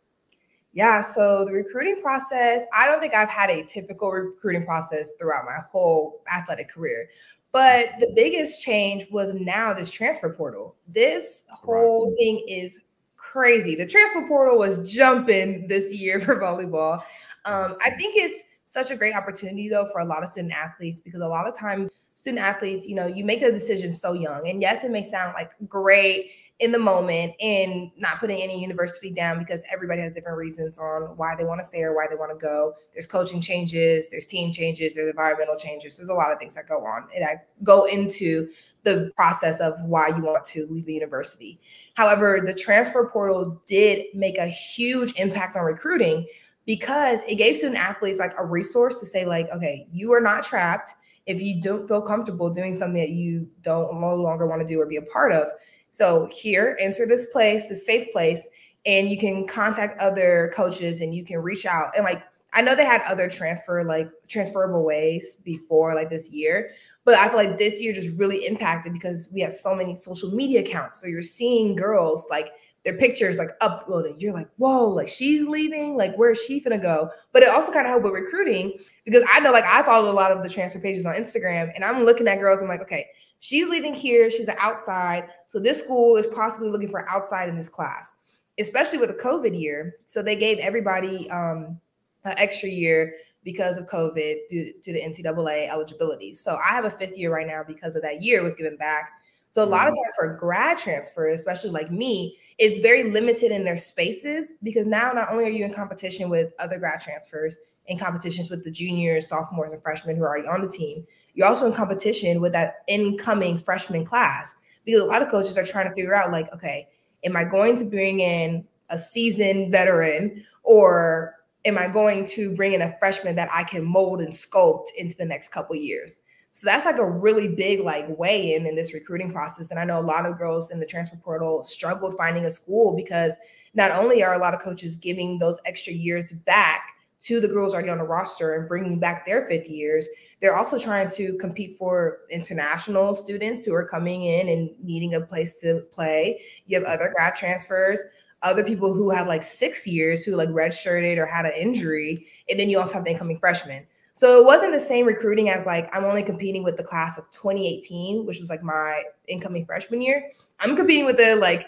Yeah, so the recruiting process, I don't think I've had a typical recruiting process throughout my whole athletic career. But the biggest change was now this transfer portal. This whole thing is crazy. The transfer portal was jumping this year for volleyball. I think it's such a great opportunity, though, for a lot of student athletes, because a lot of times student athletes, you know, you make the decision so young. And yes, it may sound like great in the moment and not putting any university down, because everybody has different reasons on why they want to stay or why they want to go. There's coaching changes, there's team changes, there's environmental changes. There's a lot of things that go on and I go into the process of why you want to leave a university. However, the transfer portal did make a huge impact on recruiting, because it gave student athletes like a resource to say like, okay, you are not trapped. If you don't feel comfortable doing something that you don't no longer want to do or be a part of, so here, enter this place, the safe place, and you can contact other coaches and you can reach out. And like, I know they had other transferable ways before like this year, but I feel like this year just really impacted because we have so many social media accounts. So you're seeing girls, like their pictures like uploaded. You're like, whoa, like she's leaving, like where is she gonna go? But it also kind of helped with recruiting, because I know like I follow a lot of the transfer pages on Instagram and I'm looking at girls, I'm like, okay, she's leaving here. She's an outside. So this school is possibly looking for outside in this class, especially with the COVID year. So they gave everybody an extra year because of COVID due to the NCAA eligibility. So I have a fifth year right now because of that year was given back. So a lot of times for grad transfer, especially like me, it's very limited in their spaces, because now not only are you in competition with other grad transfers, in competitions with the juniors, sophomores, and freshmen who are already on the team, you're also in competition with that incoming freshman class, because a lot of coaches are trying to figure out like, okay, am I going to bring in a seasoned veteran, or am I going to bring in a freshman that I can mold and sculpt into the next couple of years? So that's like a really big like weigh in this recruiting process. And I know a lot of girls in the transfer portal struggled finding a school, because not only are a lot of coaches giving those extra years back to the girls already on the roster and bringing back their fifth years, they're also trying to compete for international students who are coming in and needing a place to play. You have other grad transfers, other people who have like 6 years who like redshirted or had an injury. And then you also have the incoming freshmen. So it wasn't the same recruiting as like, I'm only competing with the class of 2018, which was like my incoming freshman year. I'm competing with the like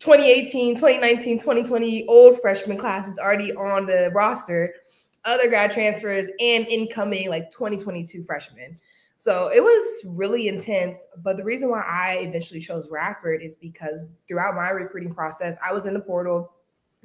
2018, 2019, 2020 old freshman class is already on the roster, other grad transfers, and incoming like 2022 freshmen. So it was really intense. But the reason why I eventually chose Radford is because throughout my recruiting process, I was in the portal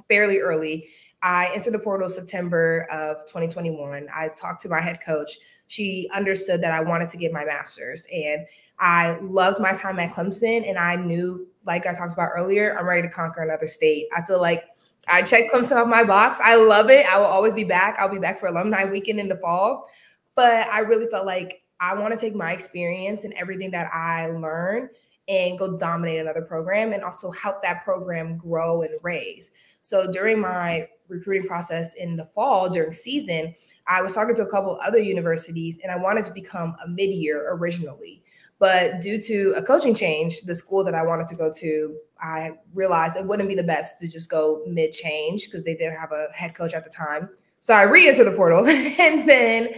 fairly early. I entered the portal September of 2021. I talked to my head coach. She understood that I wanted to get my master's, and I loved my time at Clemson, and I knew, like I talked about earlier, I'm ready to conquer another state. I feel like I checked Clemson off my box. I love it. I will always be back. I'll be back for alumni weekend in the fall. But I really felt like I want to take my experience and everything that I learned and go dominate another program and also help that program grow and raise. So during my recruiting process in the fall, during season, I was talking to a couple other universities, and I wanted to become a mid-year originally. But due to a coaching change, the school that I wanted to go to, I realized it wouldn't be the best to just go mid-change because they didn't have a head coach at the time. So I re-entered the portal and then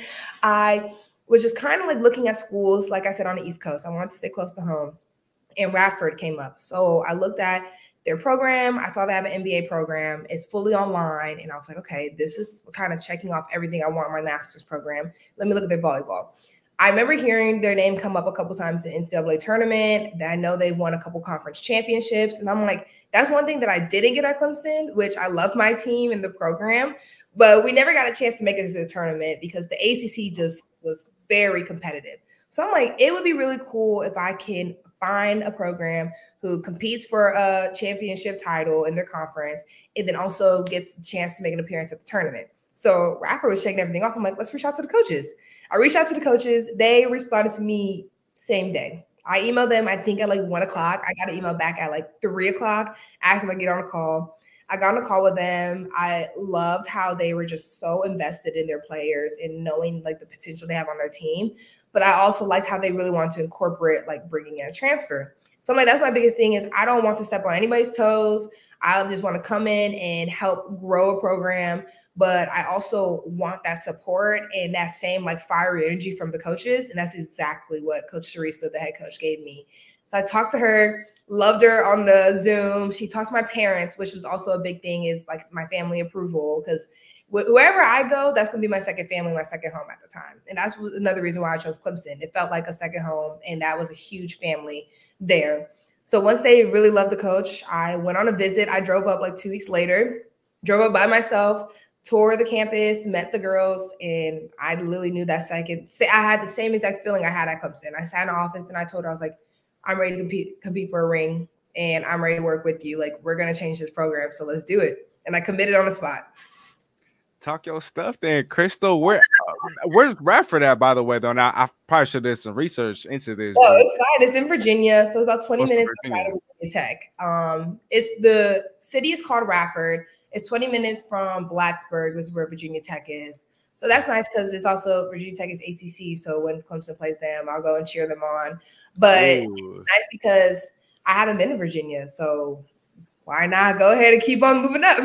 I was just kind of like looking at schools, like I said, on the East Coast. I wanted to stay close to home, and Radford came up. So I looked at their program. I saw they have an MBA program. It's fully online. And I was like, okay, this is kind of checking off everything I want in my master's program. Let me look at their volleyball. I remember hearing their name come up a couple times in the NCAA tournament. I know they won a couple conference championships. And I'm like, that's one thing that I didn't get at Clemson, which I love my team and the program. But we never got a chance to make it to the tournament because the ACC just was very competitive. So I'm like, it would be really cool if I can find a program who competes for a championship title in their conference and then also gets the chance to make an appearance at the tournament. So Radford was checking everything off. I'm like, let's reach out to the coaches. I reached out to the coaches. They responded to me same day. I emailed them, I think, at like 1 o'clock. I got an email back at like 3 o'clock. I asked them to get on a call. I got on a call with them. I loved how they were just so invested in their players and knowing like the potential they have on their team. But I also liked how they really wanted to incorporate like bringing in a transfer. So I'm like, that's my biggest thing is I don't want to step on anybody's toes. I just want to come in and help grow a program. But I also want that support and that same like fiery energy from the coaches. And that's exactly what Coach Teresa, the head coach, gave me. So I talked to her, loved her on the Zoom. She talked to my parents, which was also a big thing is like my family approval, because wherever I go, that's going to be my second family, my second home at the time. And that's another reason why I chose Clemson. It felt like a second home, and that was a huge family there. So once they really loved the coach, I went on a visit. I drove up like 2 weeks later, drove up by myself, toured the campus, met the girls, and I literally knew that second. I had the same exact feeling I had at Clemson. I sat in the office, and I told her, I was like, I'm ready to compete for a ring, and I'm ready to work with you. Like, we're going to change this program, so let's do it. And I committed on the spot. Talk your stuff then, Crystal. Where's Radford at, by the way, though? Now, I probably should do some research into this. Oh, it's fine. It's in Virginia, so about 20 minutes outside of Virginia Tech. The city is called Radford. It's 20 minutes from Blacksburg, which is where Virginia Tech is. So that's nice because it's also Virginia Tech is ACC, so when Clemson plays them, I'll go and cheer them on. But Ooh. It's nice because I haven't been to Virginia, so why not go ahead and keep on moving up?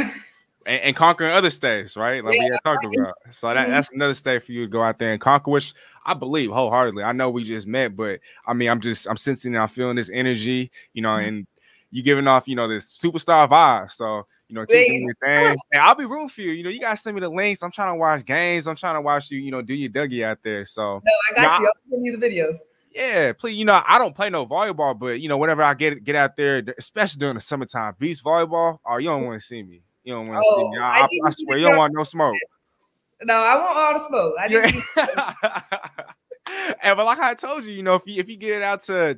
And conquering other states, right? Like we had talked about. So that's another state for you to go out there and conquer, which I believe wholeheartedly. I know we just met, but I mean, I'm sensing and I'm feeling this energy, you know, and you giving off, you know, this superstar vibe. So, you know, keep doing your thing. And I'll be rooting for you. You know, you guys send me the links. I'm trying to watch games. I'm trying to watch you, you know, do your Dougie out there. So no, I got you. I'll send you the videos. Yeah, please. You know, I don't play no volleyball, but you know, whenever I get out there, especially during the summertime, beach volleyball, oh, you don't want to see me. You don't want to see me. I swear, you don't want no smoke. No, I want all the smoke. I just And but like I told you, you know, if you get it out to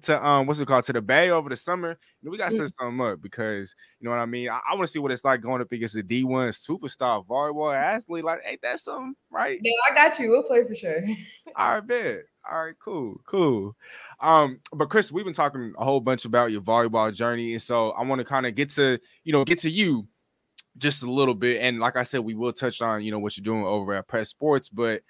what's it called, to the Bay over the summer, you know, we gotta set something up because you know what I mean. I want to see what it's like going up against a D1 superstar volleyball athlete. Like, ain't that something, right? No, I got you. We'll play for sure. All right, bet. All right, cool. But Chris, we've been talking a whole bunch about your volleyball journey, and so I want to kind of get to you. Just a little bit. And like I said, we will touch on, you know, what you're doing over at Press Sports. But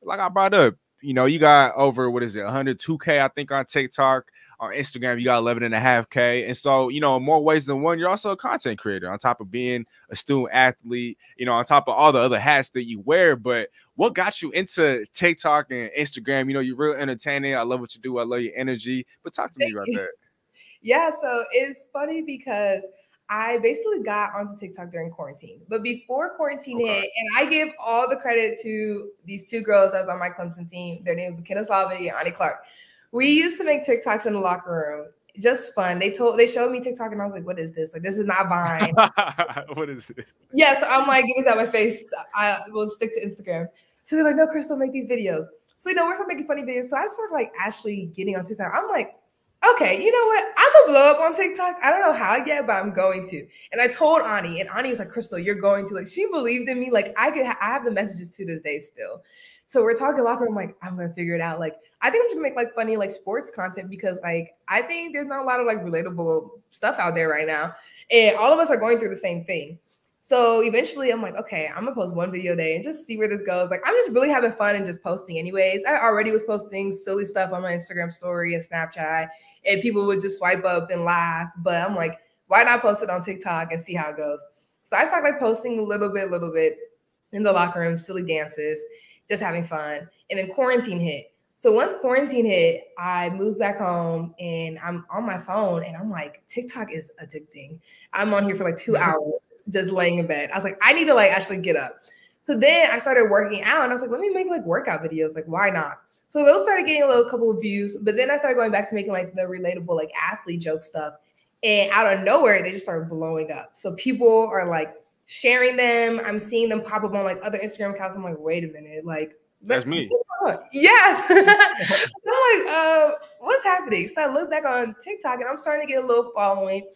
like I brought up, you know, you got over, what is it, 102K, I think, on TikTok. On Instagram, you got 11.5K. And so, you know, in more ways than one, you're also a content creator on top of being a student athlete, you know, on top of all the other hats that you wear. But what got you into TikTok and Instagram? You know, you're real entertaining. I love what you do. I love your energy. But talk to me about that. Yeah, so it's funny because I basically got onto TikTok during quarantine, but before quarantine hit, and I give all the credit to these two girls that was on my Clemson team. Their name is McKenna Slavity and Ani Clark. We used to make TikToks in the locker room, just fun. They showed me TikTok, and I was like, "What is this? Like, this is not Vine. What is this?" Yeah, so I'm like, "Get this out of my face. I will stick to Instagram." So they're like, "No, Crystal, make these videos." So you know, we're still making funny videos. So I started like actually getting on TikTok. I'm like, okay, you know what? I'm going to blow up on TikTok. I don't know how yet, but I'm going to. And I told Ani, and Ani was like, Crystal, you're going to. Like, she believed in me. Like, I have the messages to this day still. So we're talking locker room. I'm like, I'm going to figure it out. Like, I think I'm just going to make, like, funny, like, sports content because, like, I think there's not a lot of, like, relatable stuff out there right now. And all of us are going through the same thing. So eventually I'm like, okay, I'm going to post one video a day and just see where this goes. Like, I'm just really having fun and just posting anyways. I already was posting silly stuff on my Instagram story and Snapchat, and people would just swipe up and laugh. But I'm like, why not post it on TikTok and see how it goes? So I started like posting a little bit in the locker room, silly dances, just having fun. And then quarantine hit. So once quarantine hit, I moved back home and I'm on my phone and I'm like, TikTok is addicting. I'm on here for like 2 hours just laying in bed. I was like, I need to like actually get up. So then I started working out and I was like, let me make like workout videos. Like, why not? So those started getting a little couple of views, but then I started going back to making like the relatable, like athlete joke stuff. And out of nowhere, they just started blowing up. So people are like sharing them. I'm seeing them pop up on like other Instagram accounts. I'm like, wait a minute, like, that's me. Yes. I'm like, what's happening? So I look back on TikTok and I'm starting to get a little following.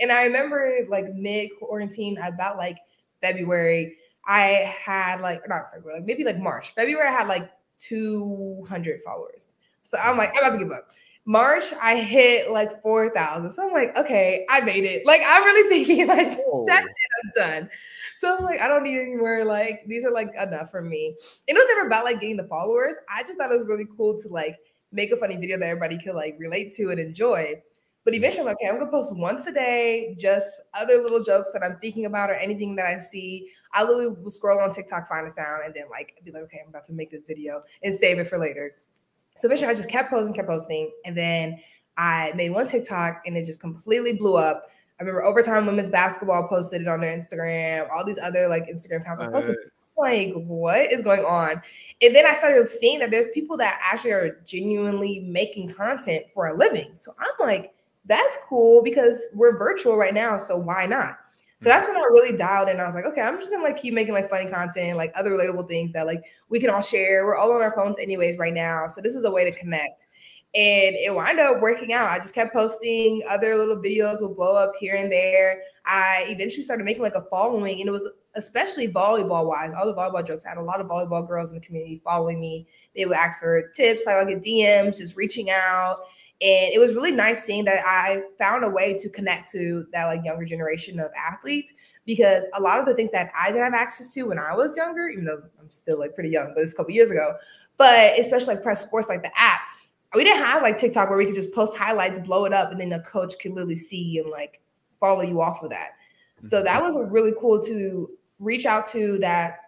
And I remember like mid quarantine, about like February, I had like, not February, like maybe like March, February, I had like 200 followers. So I'm like, I'm about to give up. March, I hit like 4,000. So I'm like, okay, I made it. Like, I'm really thinking like, that's it, I'm done. So I'm like, I don't need any more. Like, these are like enough for me. It was never about like getting the followers. I just thought it was really cool to like make a funny video that everybody could like relate to and enjoy. But eventually I'm like, okay, I'm gonna post once a day, just other little jokes that I'm thinking about or anything that I see. I literally will scroll on TikTok, find a sound, and then like be like, okay, I'm about to make this video and save it for later. So eventually I just kept posting. And then I made one TikTok and it just completely blew up. I remember Overtime Women's Basketball posted it on their Instagram, all these other like Instagram accounts were posting. Like, what is going on? And then I started seeing that there's people that actually are genuinely making content for a living. So I'm like, that's cool because we're virtual right now. So why not? So that's when I really dialed in. I was like, okay, I'm just going to like keep making like funny content, like other relatable things that like we can all share. We're all on our phones anyways right now. So this is a way to connect. And it wound up working out. I just kept posting. Other little videos will blow up here and there. I eventually started making like a following, and it was especially volleyball wise, all the volleyball jokes. I had a lot of volleyball girls in the community following me. They would ask for tips. I would get DMs, just reaching out. And it was really nice seeing that I found a way to connect to that like younger generation of athletes, because a lot of the things that I didn't have access to when I was younger, even though I'm still like pretty young, but it's a couple years ago, but especially like Press Sports, like the app, we didn't have like TikTok where we could just post highlights, blow it up, and then the coach could literally see and like follow you off of that. So that was really cool to reach out to that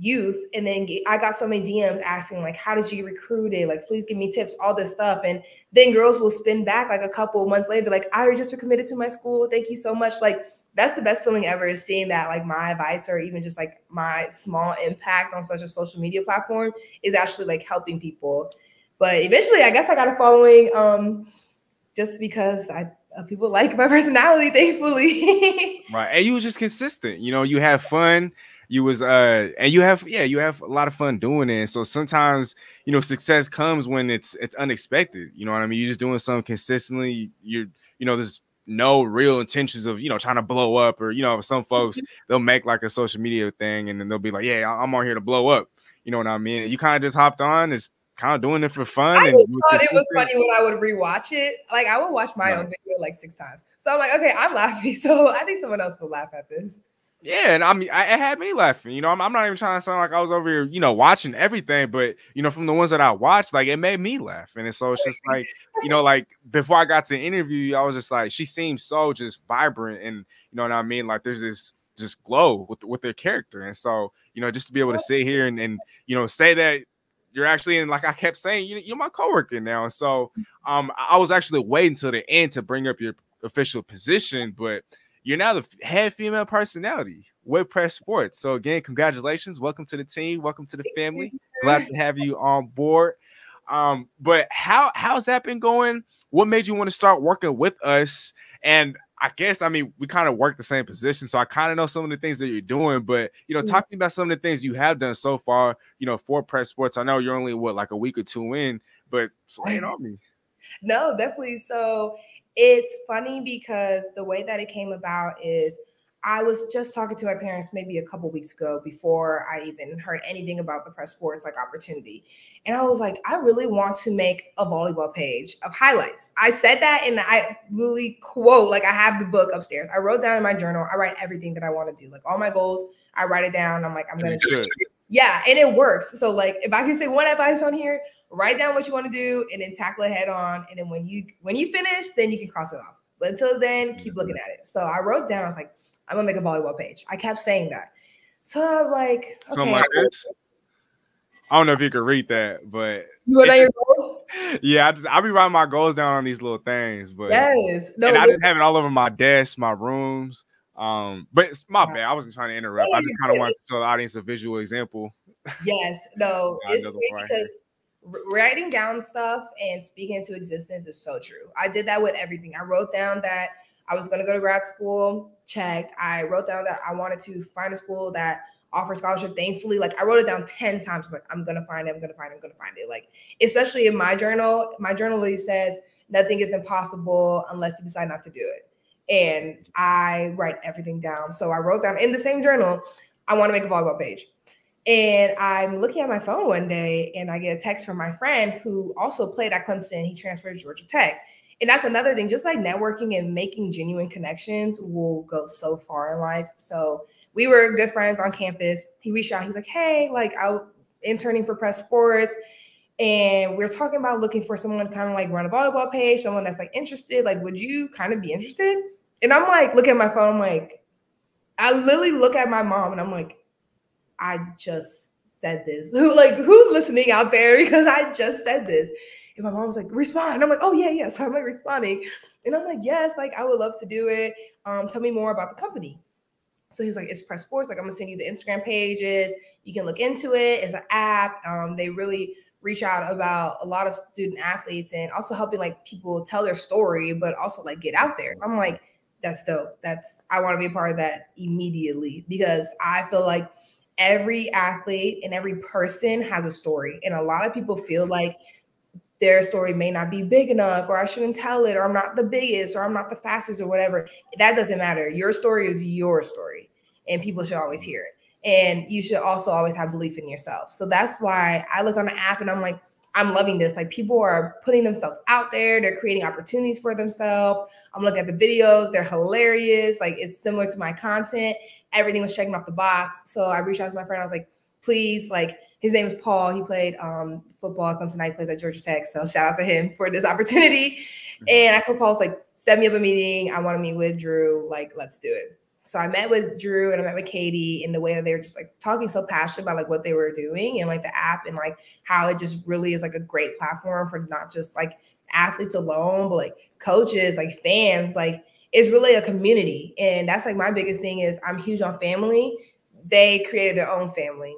youth. And then I got so many DMs asking like, how did you get recruited? Like, please give me tips, all this stuff. And then girls will spin back like a couple months later, like, I just committed to my school. Thank you so much. Like, that's the best feeling ever, is seeing that like my advice or even just like my small impact on such a social media platform is actually like helping people. But eventually I guess I got a following just because people like my personality, thankfully. Right. And you was just consistent. You know, you have fun. You was and you have a lot of fun doing it. And so sometimes, you know, success comes when it's unexpected. You know what I mean? You're just doing something consistently. You know, there's no real intentions of, you know, trying to blow up, or, you know, some folks, they'll make like a social media thing and then they'll be like, yeah, I'm on here to blow up. You know what I mean? And you kind of just hopped on. It's kind of doing it for fun. I just thought it was funny when I would rewatch it. Like, I would watch my own video like 6 times. So I'm like, okay, I'm laughing. So I think someone else will laugh at this. Yeah, and I mean, it had me laughing. You know, I'm not even trying to sound like I was over here, you know, watching everything, but, you know, from the ones that I watched, like, it made me laugh. And so it's just like, you know, like before I got to interview, I was just like, she seems so just vibrant, and you know what I mean? Like, there's this just glow with their character. And so, you know, just to be able to sit here and you know, say that you're actually, and like I kept saying, you're my coworker now. And so I was actually waiting until the end to bring up your official position, but you're now the head female personality with Press Sports. So again, congratulations. Welcome to the team. Welcome to the family. Glad to have you on board. But how's that been going? What made you want to start working with us? And I guess, I mean, we kind of work the same position, so I kind of know some of the things that you're doing, but, you know, talk to me about some of the things you have done so far, you know, for Press Sports. I know you're only, what, like a week or two in, but slay it on me. No, definitely. So it's funny because the way that it came about is I was just talking to my parents maybe a couple weeks ago before I even heard anything about the Press Sports like opportunity. And I was like, I really want to make a volleyball page of highlights. I said that, and I really quote, like, I have the book upstairs. I wrote down in my journal. I write everything that I want to do, like all my goals. I write it down. I'm like, I'm going to do it. Yeah. And it works. So like, if I can say one advice on here, write down what you want to do and then tackle it head on. And then when you finish, then you can cross it off. But until then, keep looking at it. So I wrote down, I was like, I'm going to make a volleyball page. I kept saying that. So I'm like, okay. Something like this. I don't know if you could read that, but. You wrote down your goals? Yeah, I'll be writing my goals down on these little things, but yes. No, and I just have it all over my desk, my rooms. But it's my bad. I wasn't trying to interrupt. I just kind of wanted to show the audience a visual example. Yes, no, it's crazy because writing down stuff and speaking into existence is so true. I did that with everything. I wrote down that I was going to go to grad school, checked. I wrote down that I wanted to find a school that offers scholarship. Thankfully, like I wrote it down 10 times, but I'm going to find it. I'm going to find it. I'm going to find it. Like, especially in my journal really says nothing is impossible unless you decide not to do it. And I write everything down. So I wrote down in the same journal, I want to make a volleyball page. And I'm looking at my phone one day and I get a text from my friend who also played at Clemson. He transferred to Georgia Tech. And that's another thing, just like networking and making genuine connections will go so far in life. So we were good friends on campus. He reached out. He was like, hey, like I'm interning for Press Sports. And we're talking about looking for someone to kind of like run a volleyball page, someone that's like interested. Like, would you kind of be interested? And I'm like, look at my phone. I'm like, I literally look at my mom and I'm like, I just said this. Who's listening out there? Because I just said this. And my mom was like, respond. I'm like, oh, yeah, yeah. So I'm like responding. And I'm like, yes, like I would love to do it. Tell me more about the company. So he was like, it's Press Sports. Like, I'm going to send you the Instagram pages. You can look into it. It's an app. They really reach out about a lot of student athletes and also helping like people tell their story, but also like get out there. I'm like, that's dope. I want to be a part of that immediately because I feel like every athlete and every person has a story. And a lot of people feel like their story may not be big enough, or I shouldn't tell it, or I'm not the biggest, or I'm not the fastest, or whatever. That doesn't matter. Your story is your story, and people should always hear it. And you should also always have belief in yourself. So that's why I looked on the app and I'm like, I'm loving this. Like, people are putting themselves out there. They're creating opportunities for themselves. I'm looking at the videos. They're hilarious. Like, it's similar to my content. Everything was checking off the box. So I reached out to my friend. I was like, please, like, his name is Paul. He played football at Clemson. He plays at Georgia Tech. So shout out to him for this opportunity. And I told Paul, I was like, set me up a meeting. I want to meet with Drew. Like, let's do it. So I met with Drew and I met with Katie, and the way that they were just like talking so passionate about like what they were doing and like the app and like how it just really is like a great platform for not just like athletes alone, but like coaches, like fans, like it's really a community. And that's like my biggest thing is I'm huge on family. They created their own family.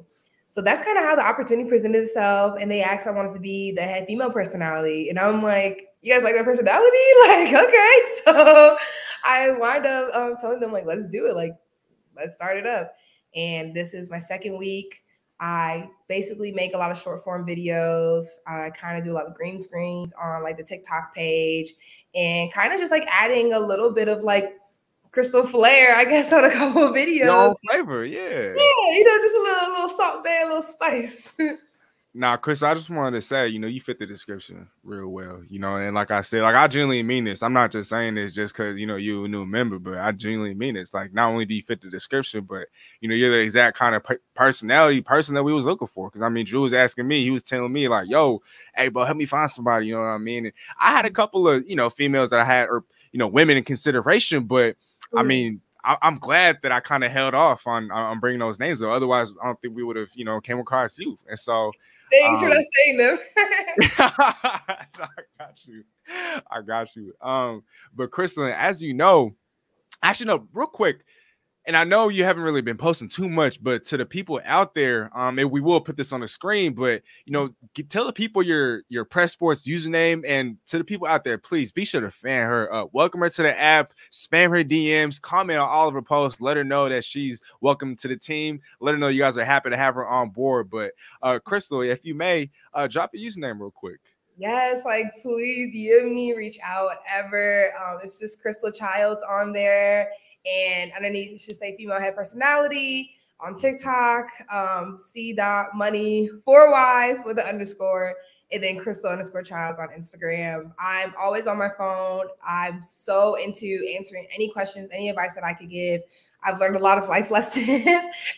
So that's kind of how the opportunity presented itself. And they asked if I wanted to be the head female personality. And I'm like, you guys like my personality? Like, okay. So I wind up telling them, like, let's do it. Like, let's start it up. And this is my second week. I basically make a lot of short form videos. I kind of do a lot of green screens on like the TikTok page and kind of just like adding a little bit of like Crystal flair, I guess, on a couple of videos. No flavor, yeah. Yeah, you know, just a little salt there, a little spice. Nah, Chris, I just wanted to say, you know, you fit the description real well, you know, and like I said, like I genuinely mean this. I'm not just saying this just because, you know, you're a new member, but I genuinely mean it. It's like, not only do you fit the description, but, you know, you're the exact kind of person that we was looking for. Because, I mean, Drew was asking me, he was telling me like, yo, hey, bro, help me find somebody, you know what I mean? And I had a couple of, you know, females that I had, or, you know, women in consideration, but I mean, I'm glad that I kind of held off on bringing those names up. Otherwise, I don't think we would have, you know, came across you. And so, thanks for not saying them. I got you. But Crystal, as you know, actually, no, real quick. And I know you haven't really been posting too much, but to the people out there, and we will put this on the screen, but, you know, tell the people your Press Sports username. And to the people out there, please be sure to fan her up. Welcome her to the app, spam her DMs, comment on all of her posts. Let her know that she's welcome to the team. Let her know you guys are happy to have her on board. But Crystal, if you may, drop your username real quick. Yes, like, please DM me, reach out, whatever. It's just Crystal Childs on there. And underneath it should say female head personality on TikTok, c.money4ys with an underscore, and then Crystal_Childs on Instagram. I'm always on my phone. I'm so into answering any questions, any advice that I could give. I've learned a lot of life lessons,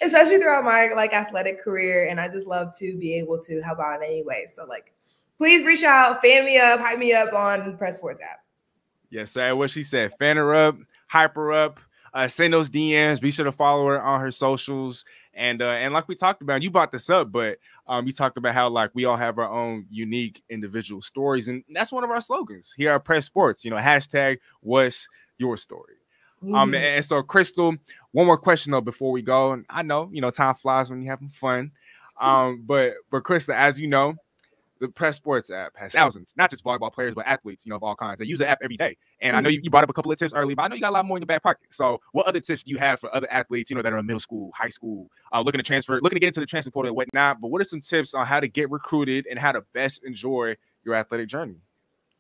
especially throughout my like athletic career. And I just love to be able to help out in any way. So like, please reach out, fan me up, hype me up on Press Sports app. Yes, sir. What she said, fan her up, hype her up. Send those DMs. Be sure to follow her on her socials. And like we talked about, you brought this up, but You talked about how, like, we all have our own unique individual stories, and that's one of our slogans here at Press Sports. You know, # what's your story? Mm-hmm. And so, Crystal, one more question though before we go. And I know, you know, time flies when you're having fun. But Crystal, as you know, the Press Sports app has thousands, not just volleyball players, but athletes, you know, of all kinds. They use the app every day. And I know you brought up a couple of tips early, but I know you got a lot more in your back pocket. So what other tips do you have for other athletes, you know, that are in middle school, high school, looking to transfer, looking to get into the transfer portal and whatnot? But what are some tips on how to get recruited and how to best enjoy your athletic journey?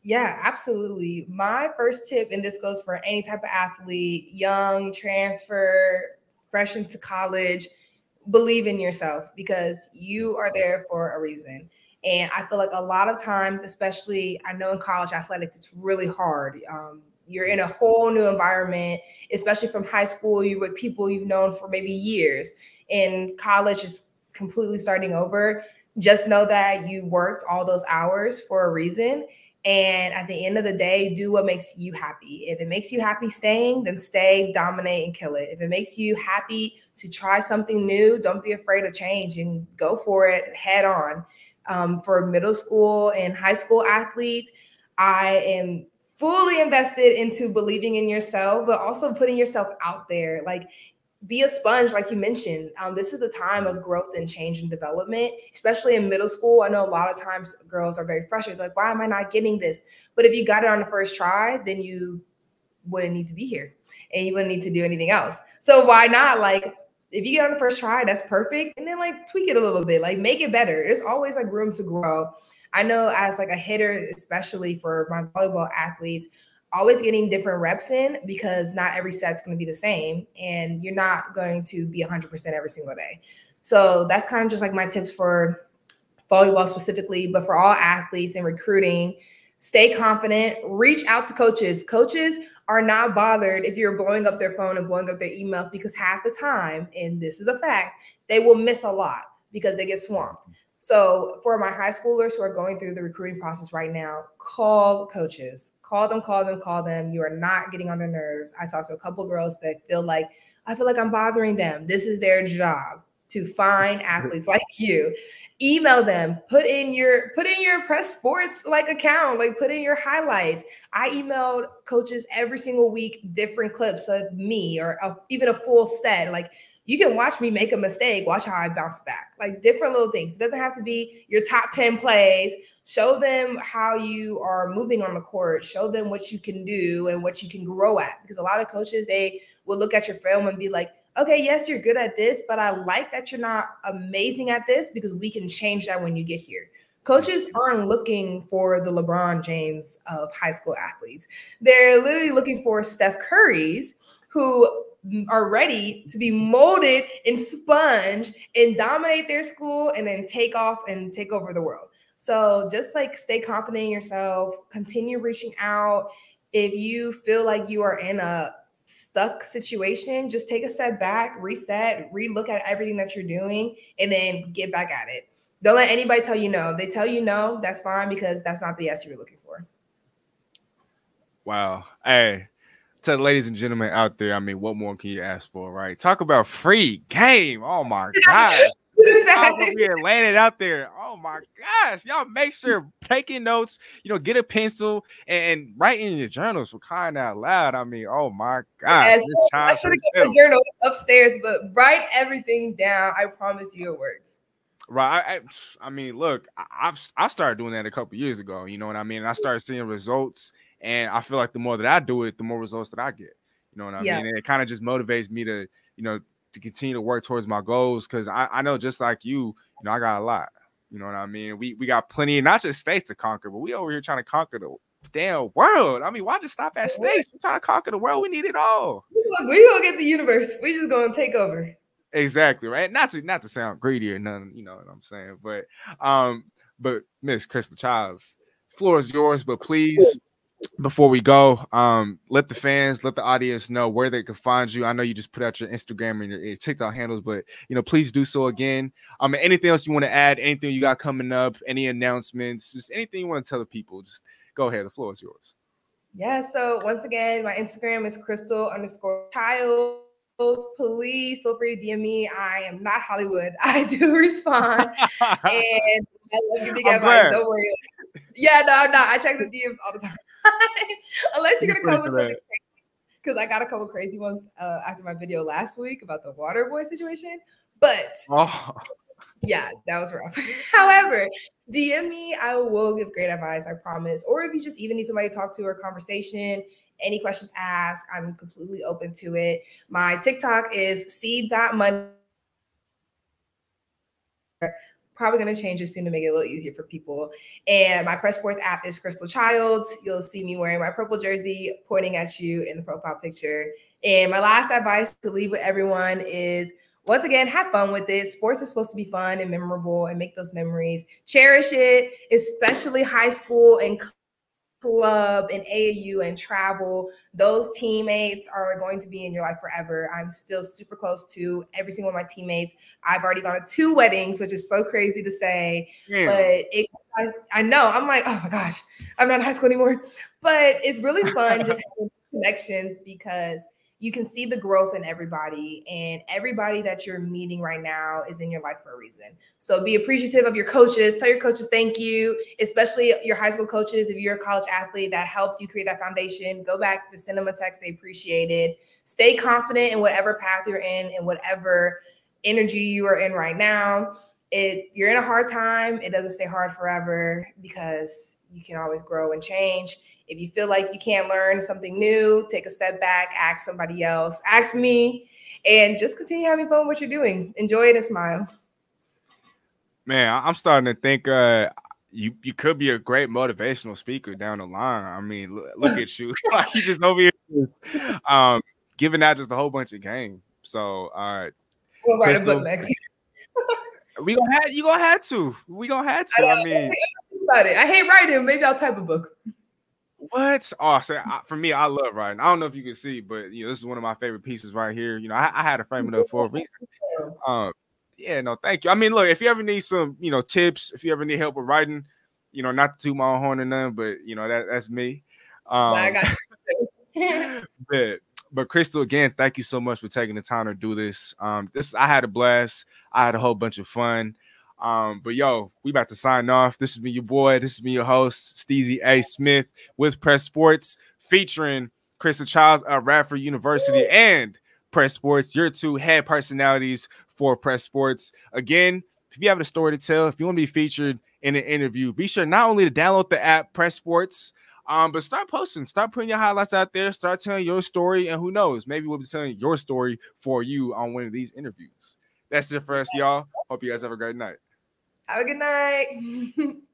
Yeah, absolutely. My first tip, and this goes for any type of athlete, young, transfer, fresh into college, believe in yourself, because you are there for a reason. And I feel like a lot of times, especially I know in college athletics, it's really hard. You're in a whole new environment, especially from high school. You're with people you've known for maybe years, and college is completely starting over. Just know that you worked all those hours for a reason. And at the end of the day, do what makes you happy. If it makes you happy staying, then stay, dominate, and kill it. If it makes you happy to try something new, don't be afraid of change and go for it head on. For middle school and high school athletes, I am fully invested into believing in yourself, but also putting yourself out there. Like, be a sponge, like you mentioned. This is the time of growth and change and development, especially in middle school. I know a lot of times girls are very frustrated, like, why am I not getting this? But if you got it on the first try, then you wouldn't need to be here and you wouldn't need to do anything else. So why not? Like, if you get on the first try, that's perfect. And then, like, tweak it a little bit, like, make it better. There's always, like, room to grow. I know as, like, a hitter, especially for my volleyball athletes, always getting different reps in, because not every set's going to be the same and you're not going to be 100% every single day. So that's kind of just, like, my tips for volleyball specifically, but for all athletes and recruiting, stay confident, reach out to coaches. Coaches are not bothered if you're blowing up their phone and blowing up their emails, because half the time, and this is a fact, they will miss a lot because they get swamped. So for my high schoolers who are going through the recruiting process right now, call coaches, call them. You are not getting on their nerves. I talked to a couple girls that feel like, I feel like I'm bothering them. This is their job, to find athletes like you. Email them, put in your Press Sports, like, account, like, put in your highlights. I emailed coaches every single week, different clips of me, or even a full set. Like, you can watch me make a mistake, watch how I bounce back, like, different little things. It doesn't have to be your top 10 plays. Show them how you are moving on the court. Show them what you can do and what you can grow at. Because a lot of coaches, they will look at your film and be like, okay, yes, you're good at this, but I like that you're not amazing at this, because we can change that when you get here. Coaches aren't looking for the LeBron James of high school athletes. They're literally looking for Steph Currys, who are ready to be molded and sponge and dominate their school and then take off and take over the world. So just, like, stay confident in yourself, continue reaching out. If you feel like you are in a stuck situation, just take a step back, reset, relook at everything that you're doing, and then get back at it. Don't let anybody tell you no. If they tell you no, that's fine, because that's not the yes you were looking for. Wow. Hey, to the ladies and gentlemen out there, I mean, what more can you ask for, right? Talk about free game. Oh my gosh. We landed out there. Oh my gosh. Y'all make sure taking notes, you know, get a pencil and write in your journals for crying out loud. I mean, oh my gosh. I should have kept the journals upstairs, but write everything down. I promise you it works. Right. I mean, look, I started doing that a couple years ago, you know what I mean? And I started seeing results, and I feel like the more that I do it, the more results that I get. You know what I mean? And it kind of just motivates me to, you know, to continue to work towards my goals, because I know, just like you, you know, I got a lot. You know what I mean? We got plenty, not just states to conquer, but we over here trying to conquer the damn world. I mean, why just stop at states? We're trying to conquer the world. We need it all. We gonna get the universe. We just gonna take over. Exactly, right? Not to sound greedy or nothing, you know what I'm saying? But Miss Crystal Childs, floor is yours, but please, before we go, let the fans, let the audience know where they can find you. I know you just put out your Instagram and your TikTok handles, but, you know, please do so again. Anything else you want to add, anything you got coming up, any announcements, just anything you want to tell the people, just go ahead. The floor is yours. Yeah. So once again, my Instagram is Crystal_Childs. please feel free to DM me. I am not Hollywood. I do respond. And I love giving advice. Don't worry. Yeah, no, I'm not. I check the DMs all the time. Unless you're going to come with something crazy. Because I got a couple crazy ones after my video last week about the water boy situation. But yeah, that was rough. However, DM me. I will give great advice, I promise. Or if you just even need somebody to talk to or conversation, any questions asked, I'm completely open to it. My TikTok is c.money. Probably going to change it soon to make it a little easier for people. And my Press Sports app is Crystal Childs. You'll see me wearing my purple jersey pointing at you in the profile picture. And my last advice to leave with everyone is, once again, have fun with it. Sports is supposed to be fun and memorable and make those memories. Cherish it, especially high school and club and AAU and travel. Those teammates are going to be in your life forever. I'm still super close to every single one of my teammates. I've already gone to 2 weddings, which is so crazy to say. Yeah. But I know, I'm like, oh my gosh, I'm not in high school anymore. But it's really fun just having connections, because you can see the growth in everybody, and everybody that you're meeting right now is in your life for a reason. So be appreciative of your coaches. Tell your coaches thank you, especially your high school coaches. If you're a college athlete that helped you create that foundation, go back to send them a text. They appreciate it. Stay confident in whatever path you're in and whatever energy you are in right now. If you're in a hard time, it doesn't stay hard forever, because you can always grow and change. If you feel like you can't learn something new, take a step back, ask somebody else, ask me, and just continue having fun with what you're doing. Enjoy it and smile. Man, I'm starting to think you could be a great motivational speaker down the line. I mean, look at you. You just over here giving out just a whole bunch of game. So we'll write Crystal, a book next. You're gonna have to. I hate writing. Maybe I'll type a book. What's awesome for me? I love writing. I don't know if you can see, but you know, this is one of my favorite pieces right here. You know, I had to frame it up for a reason. Yeah, no, thank you. I mean, look, if you ever need some, you know, tips, if you ever need help with writing, you know, not to toot my own horn or none, but you know, that's me. But Crystal, again, thank you so much for taking the time to do this. I had a blast. I had a whole bunch of fun. But yo, we about to sign off. This has been your boy. This has been your host, Steezy A. Smith, with Press Sports, featuring Crystal Childs of Radford University and Press Sports, your 2 head personalities for Press Sports. Again, if you have a story to tell, if you want to be featured in an interview, be sure not only to download the app Press Sports, but start posting, start putting your highlights out there, start telling your story, and who knows, maybe we'll be telling your story for you on one of these interviews. That's it for us, y'all. Hope you guys have a great night. Have a good night.